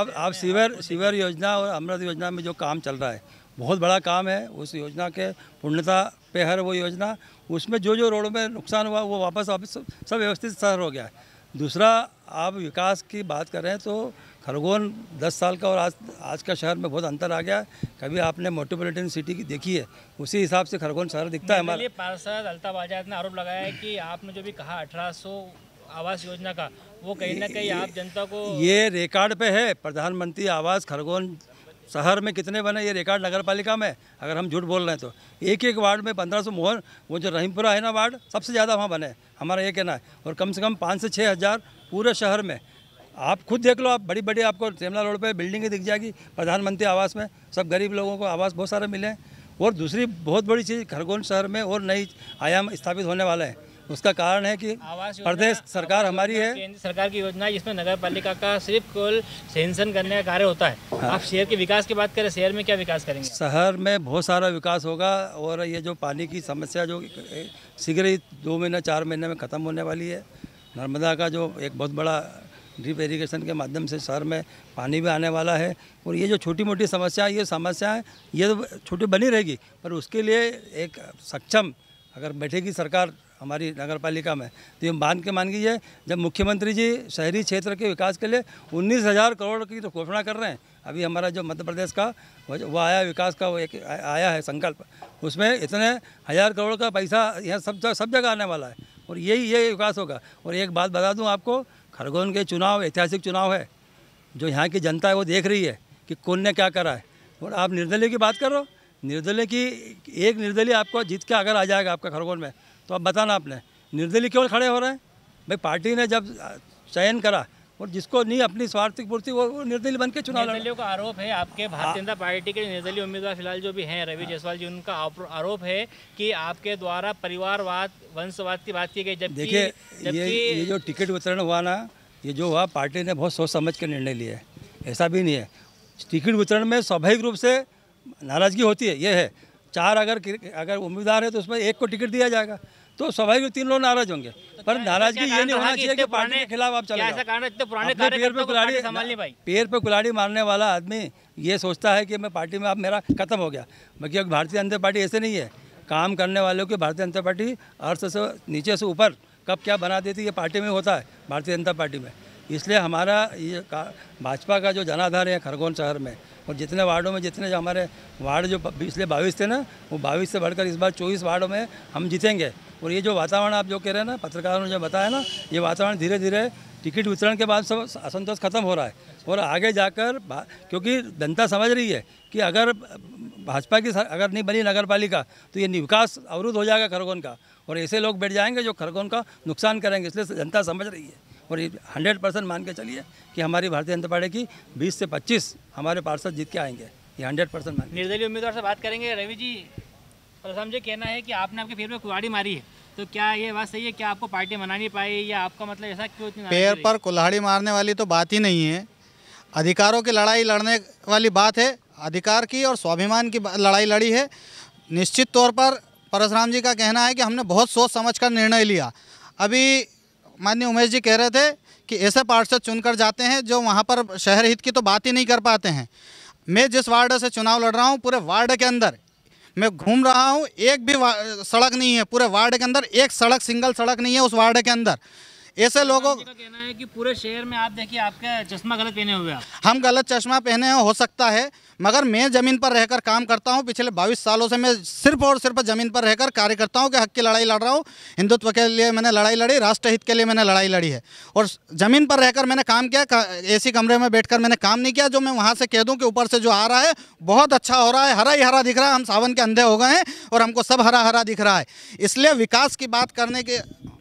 आप सीवर योजना और अमृत योजना में जो काम चल रहा है बहुत बड़ा काम है, उस योजना के पूर्णता पे हर वो योजना, उसमें जो जो रोड में नुकसान हुआ वो वापस सब व्यवस्थित शहर हो गया है। दूसरा, आप विकास की बात करें तो खरगोन 10 साल का और आज का शहर में बहुत अंतर आ गया है। कभी आपने मेट्रोपॉलिटन सिटी की देखी है, उसी हिसाब से खरगोन शहर दिखता है हमारे। पार्षद अल्ताफ आजाद ने आरोप लगाया है कि आपने जो भी कहा 1800 आवास योजना का, वो कहीं ना कहीं आप जनता को, ये रिकॉर्ड पे है, प्रधानमंत्री आवास खरगोन शहर में कितने बने ये रिकॉर्ड नगर पालिका में। अगर हम झूठ बोल रहे हैं तो एक वार्ड में 1500 मोहर, वो जो रहीमपुरा है ना वार्ड, सबसे ज़्यादा वहाँ बने, हमारा ये कहना है। और कम से कम 5 से 6 हज़ार पूरे शहर में आप खुद देख लो, आप बड़ी बड़ी आपको सेमला रोड पे बिल्डिंगें दिख जाएगी प्रधानमंत्री आवास में, सब गरीब लोगों को आवास बहुत सारे मिले हैं। और दूसरी बहुत बड़ी चीज़ खरगोन शहर में और नई आयाम स्थापित होने वाला है। उसका कारण है कि प्रदेश सरकार हमारी है, केंद्र सरकार की योजना है जिसमें नगर पालिका का सिर्फ केवल सेंशन करने का कार्य होता है। हाँ। आप शहर के विकास की बात करें, शहर में क्या विकास करेंगे? शहर में बहुत सारा विकास होगा और ये जो पानी की समस्या जो शीघ्र ही 2 महीने 4 महीने में ख़त्म होने वाली है। नर्मदा का जो एक बहुत बड़ा ड्रिप इरीगेशन के माध्यम से शहर में पानी भी आने वाला है। और ये जो छोटी मोटी समस्या, ये समस्याएँ ये तो छोटी बनी रहेगी, पर उसके लिए एक सक्षम अगर बैठेगी सरकार हमारी नगर पालिका में तो ये मान कीजिए, जब मुख्यमंत्री जी शहरी क्षेत्र के विकास के लिए 19,000 करोड़ की तो घोषणा कर रहे हैं। अभी हमारा जो मध्य प्रदेश का वो आया विकास का वो एक आया है संकल्प, उसमें इतने 1,000 करोड़ का पैसा यहाँ सब जगह आने वाला है और यही विकास होगा। और एक बात बता दूँ आपको, खरगोन के चुनाव ऐतिहासिक चुनाव है, जो यहाँ की जनता है वो देख रही है कि कौन ने क्या करा है। और आप निर्दलीय की बात कर रहे हो, निर्दलीय की एक निर्दलीय आपको जीत के अगर आ जाएगा आपका खरगोन में तो आप बताना आपने निर्दलीय क्यों खड़े हो रहे हैं। भाई पार्टी ने जब चयन करा और जिसको नहीं अपनी स्वार्थिक पूर्ति वो निर्दलीय बन के चुनाव लड़ रहे हैं। का आरोप है आपके भारतीय जनता पार्टी के निर्दलीय उम्मीदवार फिलहाल जो भी हैं रवि जायसवाल जी, उनका आरोप है कि आपके द्वारा परिवारवाद वंशवाद की बात की गई। जब देखिए ये जो टिकट वितरण हुआ ना, ये जो हुआ पार्टी ने बहुत सोच समझ के निर्णय लिए है, ऐसा भी नहीं है। टिकट वितरण में स्वाभाविक रूप से नाराज़गी होती है, ये है 4 अगर उम्मीदवार है तो उसमें एक को टिकट दिया जाएगा तो स्वाभाविक 3 लोग नाराज होंगे, पर नाराजगी ये नहीं होना चाहिए कि पार्टी के खिलाफ आप चले जाओ। पैर पे कुल्हाड़ी मारने वाला आदमी ये सोचता है कि मैं पार्टी में अब मेरा खत्म हो गया। बाकी भारतीय जनता पार्टी ऐसे नहीं है, काम करने वालों की भारतीय जनता पार्टी अर्थ से नीचे से ऊपर कब क्या बना देती है पार्टी में होता है भारतीय जनता पार्टी में। इसलिए हमारा ये भाजपा का जो जनाधार है खरगोन शहर में और जितने वार्डों में जितने जो हमारे वार्ड जो पिछले 22 थे ना, वो 22 से बढ़कर इस बार 24 वार्डों में हम जीतेंगे। और ये जो वातावरण आप जो कह रहे हैं ना, पत्रकारों ने जो बताया ना, ये वातावरण धीरे धीरे टिकट वितरण के बाद सब असंतोष खत्म हो रहा है। और आगे जाकर क्योंकि जनता समझ रही है कि अगर भाजपा की अगर नहीं बनी नगर पालिका तो ये विकास अवरुद्ध हो जाएगा खरगोन का और ऐसे लोग बैठ जाएंगे जो खरगोन का नुकसान करेंगे। इसलिए जनता समझ रही है और 100% मान के चलिए कि हमारी भारतीय जनता पार्टी की 20 से 25 हमारे पार्षद जीत के आएंगे, ये 100% मान। निर्दलीय उम्मीदवार से बात करेंगे। रवि जी, प्रथम जी कहना है कि आपने आपके पैर में कुल्हाड़ी मारी है, तो क्या ये बात सही है? क्या आपको पार्टी मना नहीं पाई या आपका मतलब ऐसा क्यों? पैर पर कुल्हाड़ी मारने वाली तो बात ही नहीं है, अधिकारों की लड़ाई लड़ने वाली बात है। अधिकार की और स्वाभिमान की लड़ाई लड़ी है। निश्चित तौर पर परशुराम जी का कहना है कि हमने बहुत सोच समझ कर निर्णय लिया। अभी माननीय उमेश जी कह रहे थे कि ऐसे पार्षद चुनकर जाते हैं जो वहाँ पर शहर हित की तो बात ही नहीं कर पाते हैं। मैं जिस वार्ड से चुनाव लड़ रहा हूँ, पूरे वार्ड के अंदर मैं घूम रहा हूँ, एक भी सड़क नहीं है पूरे वार्ड के अंदर, एक सड़क सिंगल सड़क नहीं है उस वार्ड के अंदर। ऐसे लोगों का कहना है कि पूरे शहर में आप देखिए आपका चश्मा गलत पहने हुए हैं। हम गलत चश्मा पहने हो सकता है, मगर मैं ज़मीन पर रहकर काम करता हूं। पिछले 22 सालों से मैं सिर्फ और सिर्फ ज़मीन पर रहकर कार्य करता हूं कि हक की लड़ाई लड़ रहा हूं। हिंदुत्व के लिए मैंने लड़ाई लड़ी, राष्ट्रहित के लिए मैंने लड़ाई लड़ी है और ज़मीन पर रहकर मैंने काम किया। ऐसी कमरे में बैठ मैंने काम नहीं किया जो मैं वहाँ से कह दूँ कि ऊपर से जो आ रहा है बहुत अच्छा हो रहा है, हरा ही हरा दिख रहा है। हम सावन के अंधे हो गए हैं और हमको सब हरा हरा दिख रहा है। इसलिए विकास की बात करने के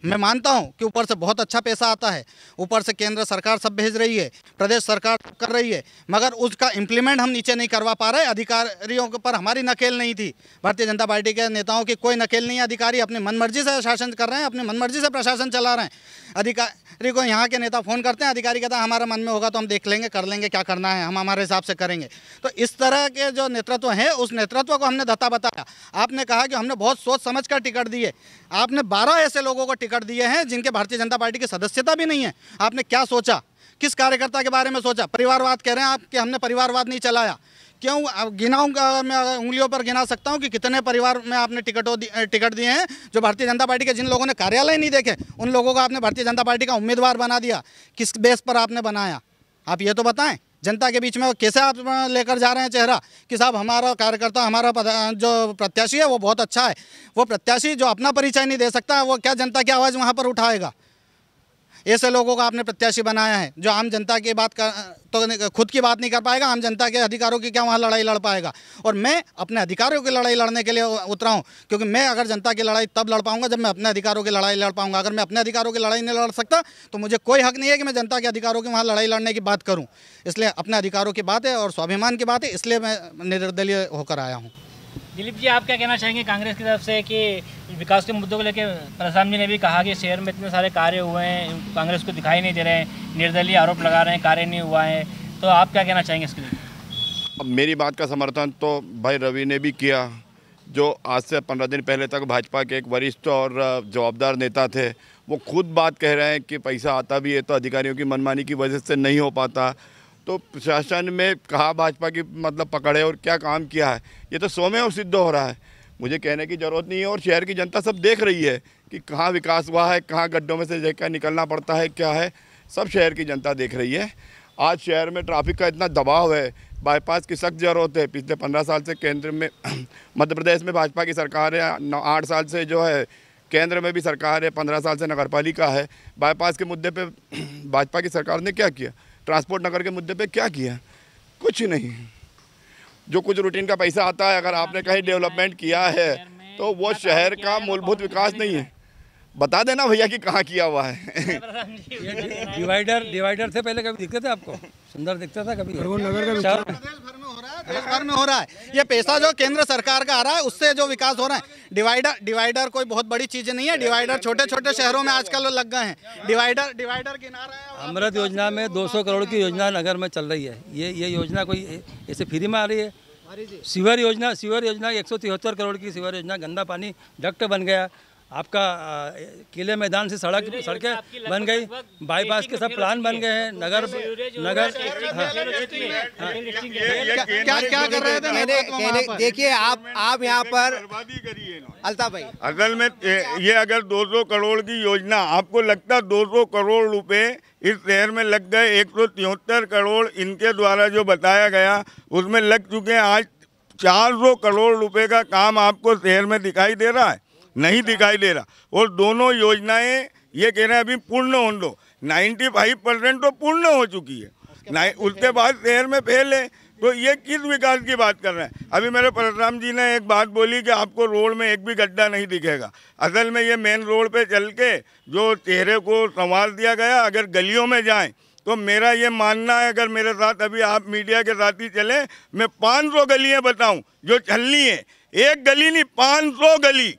मैं मानता हूं कि ऊपर से बहुत अच्छा पैसा आता है, ऊपर से केंद्र सरकार सब भेज रही है, प्रदेश सरकार कर रही है, मगर उसका इम्प्लीमेंट हम नीचे नहीं करवा पा रहे। अधिकारियों पर हमारी नकेल नहीं थी, भारतीय जनता पार्टी के नेताओं की कोई नकेल नहीं है। अधिकारी अपनी मनमर्जी से शासन कर रहे हैं, अपनी मनमर्जी से प्रशासन चला रहे हैं। अधिकारी को यहाँ के नेता फ़ोन करते हैं, अधिकारी कहता है हमारा मन में होगा तो हम देख लेंगे, कर लेंगे, क्या करना है हम हमारे हिसाब से करेंगे। तो इस तरह के जो नेतृत्व हैं, उस नेतृत्व को हमने धत्ता बताया। आपने कहा कि हमने बहुत सोच समझ कर टिकट दिए, आपने 12 ऐसे लोगों को कर दिए हैं जिनके भारतीय जनता पार्टी की सदस्यता भी नहीं है। आपने क्या सोचा, किस कार्यकर्ता के बारे में सोचा? परिवारवाद कह रहे हैं आप कि हमने परिवारवाद नहीं चलाया। क्यों? अब गिनाऊंगा, मैं उंगलियों पर गिना सकता हूं कि कितने परिवार में आपने टिकट दिए हैं। जो भारतीय जनता पार्टी के जिन लोगों ने कार्यालय नहीं देखे, उन लोगों को आपने भारतीय जनता पार्टी का उम्मीदवार बना दिया। किस बेस पर आपने बनाया, आप ये तो बताएं। जनता के बीच में कैसे आप लेकर जा रहे हैं चेहरा कि साहब हमारा कार्यकर्ता, हमारा जो प्रत्याशी है वो बहुत अच्छा है। वो प्रत्याशी जो अपना परिचय नहीं दे सकता, वो क्या जनता की आवाज़ वहाँ पर उठाएगा? ऐसे लोगों का आपने प्रत्याशी बनाया है जो आम जनता की बात तो खुद की बात नहीं कर पाएगा, आम जनता के अधिकारों की क्या वहाँ लड़ाई लड़ पाएगा। और मैं अपने अधिकारों की लड़ाई लड़ने के लिए उतरा हूँ, क्योंकि मैं अगर जनता की लड़ाई तब लड़ पाऊंगा जब मैं अपने अधिकारों की लड़ाई लड़ पाऊंगा। अगर मैं अपने अधिकारों की लड़ाई नहीं लड़ सकता तो मुझे कोई हक नहीं है कि मैं जनता के अधिकारों की वहाँ लड़ाई लड़ने की बात करूँ। इसलिए अपने अधिकारों की बात है और स्वाभिमान की बात है, इसलिए मैं निर्दलीय होकर आया हूँ। दिलीप जी, आप क्या कहना चाहेंगे कांग्रेस की तरफ से कि विकास के मुद्दों को लेकर परसराम जी ने भी कहा कि शहर में इतने सारे कार्य हुए हैं, कांग्रेस को दिखाई नहीं दे रहे हैं, निर्दलीय आरोप लगा रहे हैं कार्य नहीं हुआ है, तो आप क्या कहना चाहेंगे इसके लिए? मेरी बात का समर्थन तो भाई रवि ने भी किया, जो आज से 15 दिन पहले तक भाजपा के एक वरिष्ठ और जवाबदार नेता थे। वो खुद बात कह रहे हैं कि पैसा आता भी है तो अधिकारियों की मनमानी की वजह से नहीं हो पाता। तो प्रशासन में कहा भाजपा की मतलब पकड़े और क्या काम किया है, ये तो स्वमेव सिद्ध हो रहा है। मुझे कहने की ज़रूरत नहीं है और शहर की जनता सब देख रही है कि कहाँ विकास हुआ है, कहाँ गड्ढों में से देखकर निकलना पड़ता है, क्या है, सब शहर की जनता देख रही है। आज शहर में ट्रैफिक का इतना दबाव है, बाईपास की सख्त ज़रूरत है। पिछले 15 साल से केंद्र में मध्य प्रदेश में भाजपा की सरकार है, 8 साल से जो है केंद्र में भी सरकार है, 15 साल से नगर पालिका है। बाईपास के मुद्दे पर भाजपा की सरकार ने क्या किया? ट्रांसपोर्ट नगर के मुद्दे पे क्या किया? कुछ नहीं। जो कुछ रूटीन का पैसा आता है, अगर आपने कहीं डेवलपमेंट किया है तो वो शहर का मूलभूत विकास नहीं है। बता देना भैया कि कहाँ किया हुआ है। डिवाइडर से पहले कभी दिखते थे आपको? सुंदर दिखता था कभी? देश भर में हो रहा है। ये पैसा जो केंद्र सरकार का आ रहा है उससे जो विकास हो रहा है। डिवाइडर कोई बहुत बड़ी चीज नहीं है। डिवाइडर छोटे छोटे शहरों में आजकल लग गए हैं। डिवाइडर किनारा है। अमृत योजना में 200 करोड़ की योजना नगर में चल रही है। ये योजना कोई ऐसे फ्री में आ रही है? सीवर योजना 173 करोड़ की सीवर योजना। गंदा पानी डक्ट बन गया आपका, किले मैदान से सड़कें बन गई, बाईपास के सब प्लान बन गए हैं। नगर क्या क्या कर रहे थे? देखिए आप यहाँ पर अल्ताफ भाई, अगर मैं ये अगर 200 करोड़ की योजना, आपको लगता है 200 करोड़ रुपए इस शहर में लग गए? 173 करोड़ इनके द्वारा जो बताया गया उसमें लग चुके हैं। आज 400 करोड़ रुपए का काम आपको शहर में दिखाई दे रहा है? नहीं दिखाई दे रहा। और दोनों योजनाएं ये कह रहे हैं अभी पूर्ण हो दो, 95% तो पूर्ण हो चुकी है, उसके बाद शहर में फेल है। तो ये किस विकास की बात कर रहे हैं? अभी मेरे परसराम जी ने एक बात बोली कि आपको रोड में एक भी गड्ढा नहीं दिखेगा। असल में ये मेन रोड पे चल के जो चेहरे को संवार दिया गया, अगर गलियों में जाएँ तो मेरा ये मानना है, अगर मेरे साथ अभी आप मीडिया के साथ ही चलें, मैं 500 गलियाँ बताऊँ जो चलनी है। एक गली नहीं, 500 गली।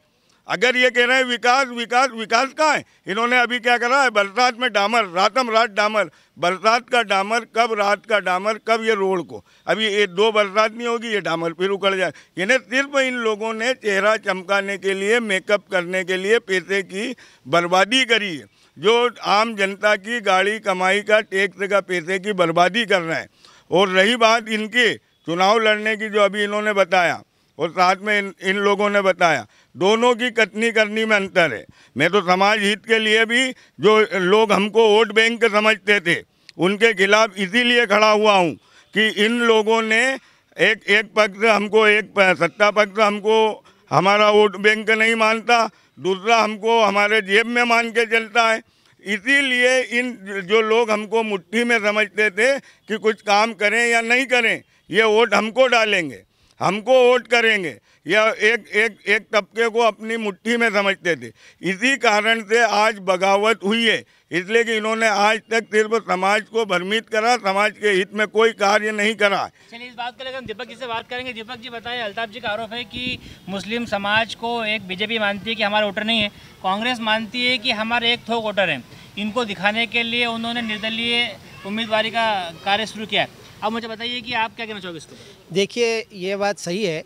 अगर ये कह रहे हैं विकास विकास विकास कहाँ है? इन्होंने अभी क्या करा है? बरसात में डामर, रातम रात डामर, बरसात का डामर, कब रात का डामर, कब ये रोड को। अभी ये 2 बरसात नहीं होगी, ये डामर फिर उखड़ जाए। यानी सिर्फ इन लोगों ने चेहरा चमकाने के लिए, मेकअप करने के लिए पैसे की बर्बादी करी है। जो आम जनता की गाड़ी कमाई का टैक्स का पैसे की बर्बादी कर रहे हैं। और रही बात इनके चुनाव लड़ने की, जो अभी इन्होंने बताया और साथ में इन लोगों ने बताया, दोनों की कतनी करनी में अंतर है। मैं तो समाज हित के लिए भी जो लोग हमको वोट बैंक समझते थे उनके खिलाफ इसीलिए खड़ा हुआ हूँ कि इन लोगों ने एक पक्ष हमको, एक सत्ता पक्ष हमको हमारा वोट बैंक नहीं मानता, दूसरा हमको हमारे जेब में मान के चलता है। इसीलिए इन जो लोग हमको मुट्ठी में समझते थे कि कुछ काम करें या नहीं करें, ये वोट हमको डालेंगे, हमको वोट करेंगे, या एक तबके को अपनी मुट्ठी में समझते थे। इसी कारण से आज बगावत हुई है। इसलिए कि इन्होंने आज तक सिर्फ समाज को भ्रमित करा, समाज के हित में कोई कार्य नहीं करा। चलिए, इस बात को लेकर हम दीपक जी से बात करेंगे। दीपक जी बताइए, अल्ताफ जी का आरोप है कि मुस्लिम समाज को एक बीजेपी मानती है कि हमारा वोटर नहीं है, कांग्रेस मानती है कि हमारे एक थोक वोटर हैं। इनको दिखाने के लिए उन्होंने निर्दलीय उम्मीदवारी का कार्य शुरू किया है। अब मुझे बताइए कि आप क्या कहना चाहोगे इसको? देखिए, ये बात सही है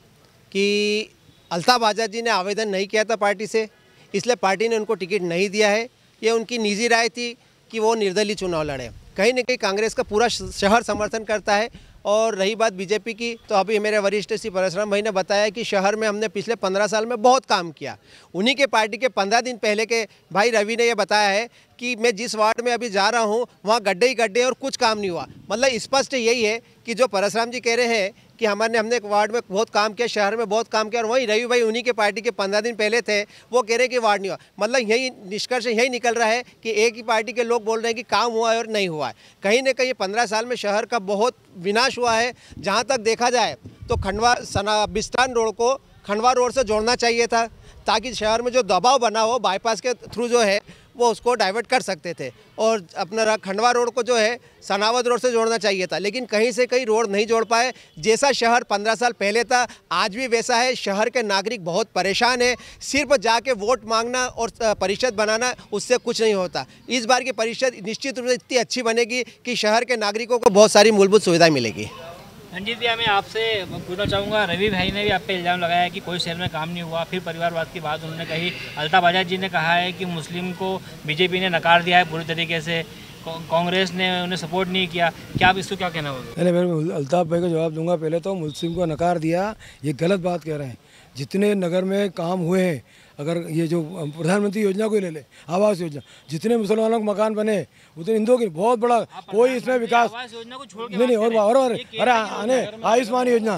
कि अल्ताफ आज़ाद जी ने आवेदन नहीं किया था पार्टी से, इसलिए पार्टी ने उनको टिकट नहीं दिया है। ये उनकी निजी राय थी कि वो निर्दलीय चुनाव लड़े। कहीं ना कहीं कांग्रेस का पूरा शहर समर्थन करता है। और रही बात बीजेपी की, तो अभी मेरे वरिष्ठ श्री परसराम भाई ने बताया कि शहर में हमने पिछले 15 साल में बहुत काम किया। उन्हीं के पार्टी के 15 दिन पहले के भाई रवि ने यह बताया है कि मैं जिस वार्ड में अभी जा रहा हूँ वहाँ गड्ढे ही गड्ढे और कुछ काम नहीं हुआ। मतलब स्पष्ट यही है कि जो परसराम जी कह रहे हैं कि हमने एक वार्ड में बहुत काम किया, शहर में बहुत काम किया, और वहीं रवि भाई उन्हीं के पार्टी के 15 दिन पहले थे, वो कह रहे कि वार्ड नहीं हुआ। मतलब यही निष्कर्ष यही निकल रहा है कि एक ही पार्टी के लोग बोल रहे हैं कि काम हुआ है और नहीं हुआ है। कहीं ना कहीं 15 साल में शहर का बहुत विनाश हुआ है। जहाँ तक देखा जाए तो बिस्तान रोड को खंडवा रोड से जोड़ना चाहिए था, ताकि शहर में जो दबाव बना हो बाईपास के थ्रू जो है वो उसको डाइवर्ट कर सकते थे, और अपना खंडवा रोड को जो है सनावद रोड से जोड़ना चाहिए था, लेकिन कहीं से कहीं रोड नहीं जोड़ पाए। जैसा शहर 15 साल पहले था आज भी वैसा है। शहर के नागरिक बहुत परेशान है। सिर्फ जाके वोट मांगना और परिषद बनाना, उससे कुछ नहीं होता। इस बार की परिषद निश्चित रूप से इतनी अच्छी बनेगी कि शहर के नागरिकों को बहुत सारी मूलभूत सुविधाएँ मिलेगी। रंजीत जी, मैं आपसे पूछना चाहूँगा, रवि भाई ने भी आप पे इल्ज़ाम लगाया है कि कोई शहर में काम नहीं हुआ, फिर परिवारवाद की बात उन्होंने कही। अल्ताफ आज़ाद जी ने कहा है कि मुस्लिम को बीजेपी ने नकार दिया है पूरी तरीके से, कांग्रेस ने उन्हें सपोर्ट नहीं किया। क्या आप इसको क्या कहना होगा? अरे मैं अल्ताफ भाई को जवाब दूंगा। पहले तो मुस्लिम को नकार दिया, ये गलत बात कह रहे हैं। जितने नगर में काम हुए हैं, अगर ये जो प्रधानमंत्री योजना को ले ले, आवास योजना, जितने मुसलमानों के मकान बने उतने हिंदुओं के बहुत बड़ा कोई इसमें विकास नहीं। और आने आयुष्मान योजना,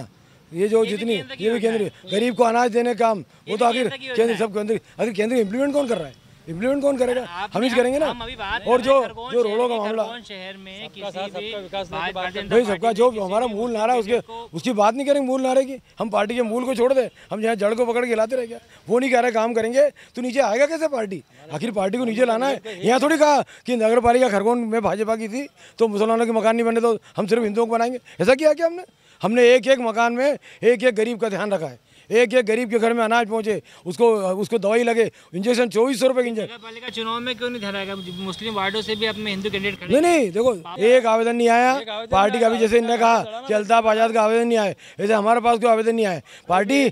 ये जो जितनी ये भी केंद्रीय गरीब को अनाज देने का काम, वो तो आखिर केंद्र, सब केंद्रीय, आखिर केंद्रीय इम्प्लीमेंट कौन कर रहा है? इम्प्लीमेंट कौन करेगा? हम ही करेंगे ना। और जो जो रोडों का मामला भाई सबका जो हमारा मूल नारा है, उसकी बात नहीं करेंगे। मूल नारे की हम पार्टी के मूल को छोड़ दे, हम यहाँ जड़ को पकड़ के हिलाते रह गया। वो नहीं कह रहे काम करेंगे तो नीचे आएगा कैसे पार्टी? आखिर पार्टी को नीचे लाना है। यहाँ थोड़ी कहा कि नगर पालिका खरगोन में भाजपा की थी तो मुसलमानों के मकान नहीं बने तो हम सिर्फ हिंदुओं को बनाएंगे। ऐसा किया क्या हमने? हमने एक एक मकान में एक एक गरीब का ध्यान रखा है, एक एक गरीब के घर में अनाज पहुंचे, उसको दवाई लगे, इंजेक्शन 2400 रुपए के इंजेक्शन। पालिका चुनाव में क्यों नहीं धराएगा? मुस्लिम वार्डों से भी अपने हिंदू कैंडिडेट खड़े। नहीं, देखो एक आवेदन नहीं आया पार्टी का भी, जैसे इन्होंने कहा कि अल्ताफ आजाद का आवेदन नहीं आया, वैसे हमारे पास कोई आवेदन नहीं आया। पार्टी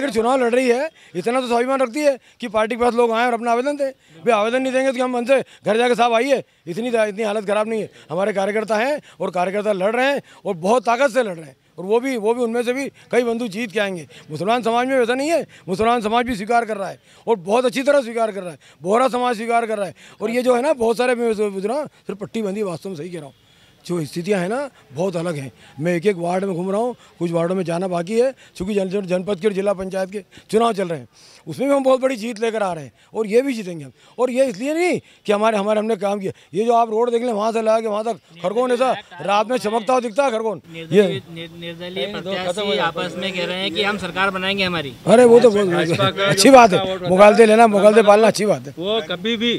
अगर चुनाव लड़ रही है, इतना तो स्वाभिमान रखती है कि पार्टी के पास लोग आए और अपना आवेदन दें। वे आवेदन नहीं देंगे तो हम उनसे घर जाकर साहब आइए, इतनी हालत खराब नहीं है। हमारे कार्यकर्ता हैं और कार्यकर्ता लड़ रहे हैं और बहुत ताकत से लड़ रहे हैं, और वो भी उनमें से भी कई बंधु जीत के आएंगे। मुसलमान समाज में वैसा नहीं है, मुसलमान समाज भी स्वीकार कर रहा है और बहुत अच्छी तरह स्वीकार कर रहा है, बोहरा समाज स्वीकार कर रहा है। और ये जो है ना, बहुत सारे सिर्फ पट्टी बंदी, वास्तव में सही कह रहा हूँ, जो स्थितियाँ हैं ना बहुत अलग हैं। मैं एक एक वार्ड में घूम रहा हूँ, कुछ वार्डों में जाना बाकी है क्योंकि जनपद के और जिला पंचायत के चुनाव चल रहे हैं, उसमें भी हम बहुत बड़ी जीत लेकर आ रहे हैं और ये भी जीतेंगे हम। और ये इसलिए नहीं कि हमने काम किया। ये जो आप रोड देख लें वहाँ से लगा के वहाँ तक, खरगोन ऐसा रात में चमकता हुआ दिखता है खरगोन। ये निर्दलीय प्रत्याशी आपस में कह रहे हैं कि हम सरकार बनाएंगे हमारी। अरे वो तो अच्छी बात है, मुगालते लेना मुगालते पालना अच्छी बात है। वो कभी भी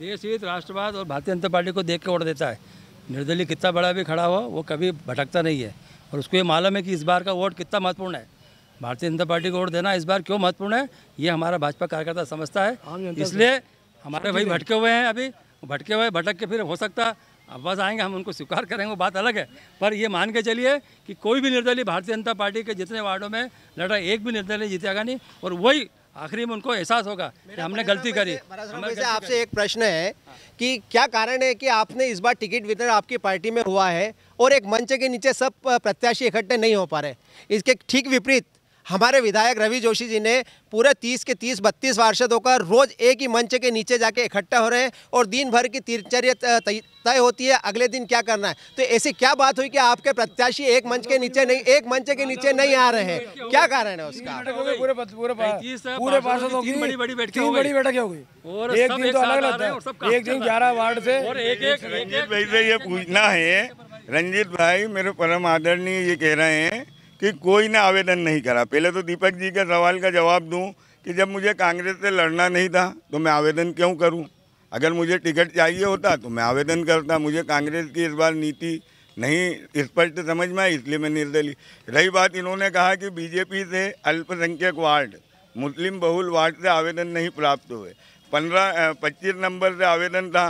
देशहित, राष्ट्रवाद और भारतीय जनता पार्टी को देख के वोट देता है। निर्दलीय कितना बड़ा भी खड़ा हुआ, वो कभी भटकता नहीं है, और उसको ये मालूम है कि इस बार का वोट कितना महत्वपूर्ण है। भारतीय जनता पार्टी को वोट देना इस बार क्यों महत्वपूर्ण है, ये हमारा भाजपा कार्यकर्ता समझता है। इसलिए हमारे भाई भटके हुए हैं, अभी भटक के फिर हो सकता आवाज़ आएंगे, हम उनको स्वीकार करेंगे, वो बात अलग है। पर ये मान के चलिए कि कोई भी निर्दलीय भारतीय जनता पार्टी के जितने वार्डों में लड़ रहा है, एक भी निर्दलीय जीतेगा नहीं, और वही आखिरी में उनको एहसास होगा कि हमने गलती करी। आपसे एक प्रश्न है कि क्या कारण है कि आपने इस बार टिकट वितरण आपकी पार्टी में हुआ है और एक मंच के नीचे सब प्रत्याशी इकट्ठे नहीं हो पा रहे? इसके ठीक विपरीत हमारे विधायक रवि जोशी जी ने पूरे 30 के 32 पार्षदों का रोज़ एक ही मंच के नीचे जाके इकट्ठा हो रहे हैं, और दिन भर की दिनचर्या तय होती है अगले दिन क्या करना है। तो ऐसी क्या बात हुई कि आपके प्रत्याशी एक मंच के नीचे नहीं आ रहे हैं? क्या कारण है उसका? पूरे पार्षदों की बड़ी बैठक हो गई, एक दिन तो अलग लगता है, एक दिन 11 वार्ड से ये पूछना है। रंजीत भाई मेरे परम आदरणीय ये कह रहे हैं कि कोई ने आवेदन नहीं करा। पहले तो दीपक जी के सवाल का जवाब दूं कि जब मुझे कांग्रेस से लड़ना नहीं था तो मैं आवेदन क्यों करूं? अगर मुझे टिकट चाहिए होता तो मैं आवेदन करता। मुझे कांग्रेस की इस बार नीति नहीं स्पष्ट समझ में आई, इसलिए मैं निर्दलीय। रही बात, इन्होंने कहा कि बीजेपी से अल्पसंख्यक वार्ड, मुस्लिम बहुल वार्ड से आवेदन नहीं प्राप्त हुए। 25 नंबर से आवेदन था,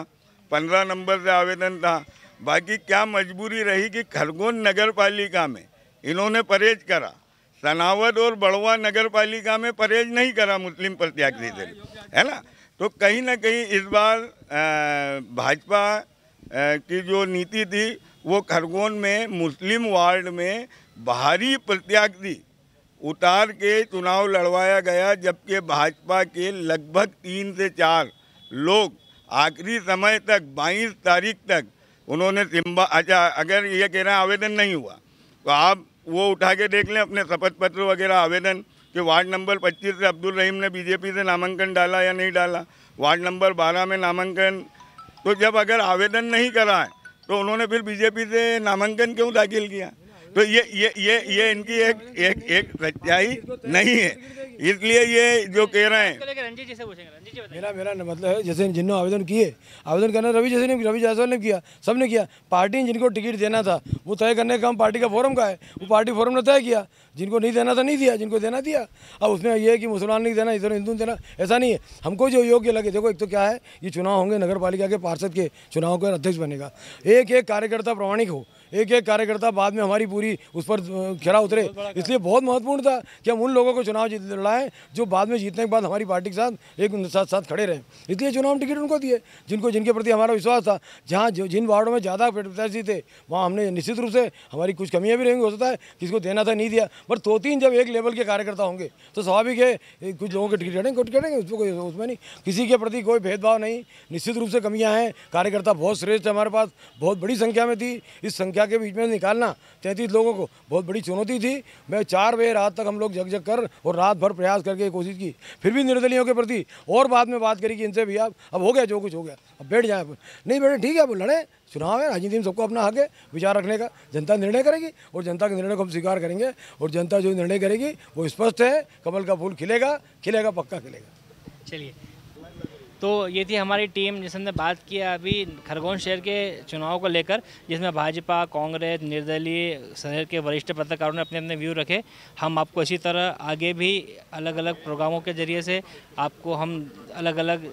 15 नंबर से आवेदन था। बाकी क्या मजबूरी रही कि खरगोन नगर पालिका में इन्होंने परहेज करा, सनावद और बड़वा नगर पालिका में परहेज नहीं करा मुस्लिम प्रत्याशी से, है ना। तो कहीं ना कहीं इस बार भाजपा की जो नीति थी वो खरगोन में मुस्लिम वार्ड में बाहरी प्रत्याशी उतार के चुनाव लड़वाया गया, जबकि भाजपा के लगभग 3 से 4 लोग आखिरी समय तक 22 तारीख तक उन्होंने अच्छा, अगर ये कह रहे हैं आवेदन नहीं हुआ तो आप वो उठा के देख लें अपने शपथ पत्र वगैरह आवेदन कि वार्ड नंबर 25 से अब्दुल रहीम ने बीजेपी से नामांकन डाला या नहीं डाला, वार्ड नंबर 12 में नामांकन। तो जब अगर आवेदन नहीं करा है तो उन्होंने फिर बीजेपी से नामांकन क्यों दाखिल किया? तो ये इनकी एक सच्चाई नहीं है, इसलिए ये जो कह रहे हैं। रणजीत जी से पूछेंगे, मेरा मतलब है जैसे जिन्होंने आवेदन किए, आवेदन करना रवि जायसवाल ने किया, सबने किया। पार्टी जिनको टिकट देना था वो तय करने का काम पार्टी का फोरम का है, वो पार्टी फोरम ने तय किया। जिनको नहीं देना था नहीं दिया, जिनको देना दिया। अब उसमें यह है कि मुसलमान नहीं देना, इधर हिंदू देना, ऐसा नहीं है। हमको जो योग्य लगे, देखो एक तो क्या है, ये चुनाव होंगे नगर पालिका के पार्षद के चुनाव का अध्यक्ष बनेगा। एक एक कार्यकर्ता प्रामाणिक हो, एक एक कार्यकर्ता बाद में हमारी पूरी उस पर खरा उतरे, इसलिए बहुत महत्वपूर्ण था कि हम उन लोगों को चुनाव लड़ाएं जो बाद में जीतने के बाद हमारी पार्टी के साथ साथ खड़े रहें। इसलिए चुनाव टिकट उनको दिए जिनको जिनके प्रति हमारा विश्वास था। जहाँ जिन वार्डों में ज़्यादा प्रत्याशी थे वहाँ हमने निश्चित रूप से हमारी कुछ कमियाँ भी रहेंगी, हो सकता है किसको देना था नहीं दिया, पर दो तीन जब एक लेवल के कार्यकर्ता होंगे तो स्वाभाविक है कुछ लोगों के टिकट कटेंगे, उसमें कोई उसमें नहीं, किसी के प्रति कोई भेदभाव नहीं। निश्चित रूप से कमियाँ हैं, कार्यकर्ता बहुत श्रेष्ठ हमारे पास बहुत बड़ी संख्या में थी। इस संख्या के बीच में निकालना 33 लोगों को बहुत बड़ी चुनौती थी। मैं 4 बजे रात तक हम लोग जग जग कर और रात भर प्रयास करके कोशिश की, फिर भी निर्दलियों के प्रति और बाद में बात करी कि इनसे भी अब हो गया जो कुछ हो गया, अब बैठ जाए। नहीं बैठे, ठीक है, अब लड़े, चुनाव है, राजनीति में सबको अपना हक है विचार रखने का। जनता निर्णय करेगी और जनता के निर्णय को हम स्वीकार करेंगे, और जनता जो निर्णय करेगी वो स्पष्ट है। कमल का फूल खिलेगा, खिलेगा, पक्का खिलेगा। चलिए, तो ये थी हमारी टीम जिसने बात किया अभी खरगोन शहर के चुनाव को लेकर, जिसमें भाजपा, कांग्रेस, निर्दलीय शहर के वरिष्ठ पत्रकारों ने अपने अपने व्यू रखे। हम आपको इसी तरह आगे भी अलग अलग प्रोग्रामों के जरिए से आपको हम अलग अलग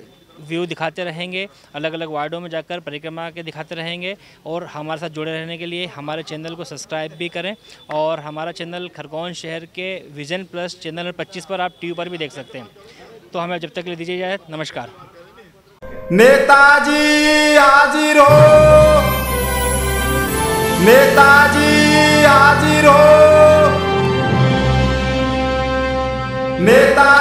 व्यू दिखाते रहेंगे, अलग अलग वार्डों में जाकर परिक्रमा के दिखाते रहेंगे। और हमारे साथ जुड़े रहने के लिए हमारे चैनल को सब्सक्राइब भी करें, और हमारा चैनल खरगोन शहर के विजन प्लस चैनल 25 पर आप टीवी पर भी देख सकते हैं। तो हमें जब तक ले दीजिए इजाज़त, नमस्कार। नेता जी हाजिर हो, नेता जी हाजिर हो, नेता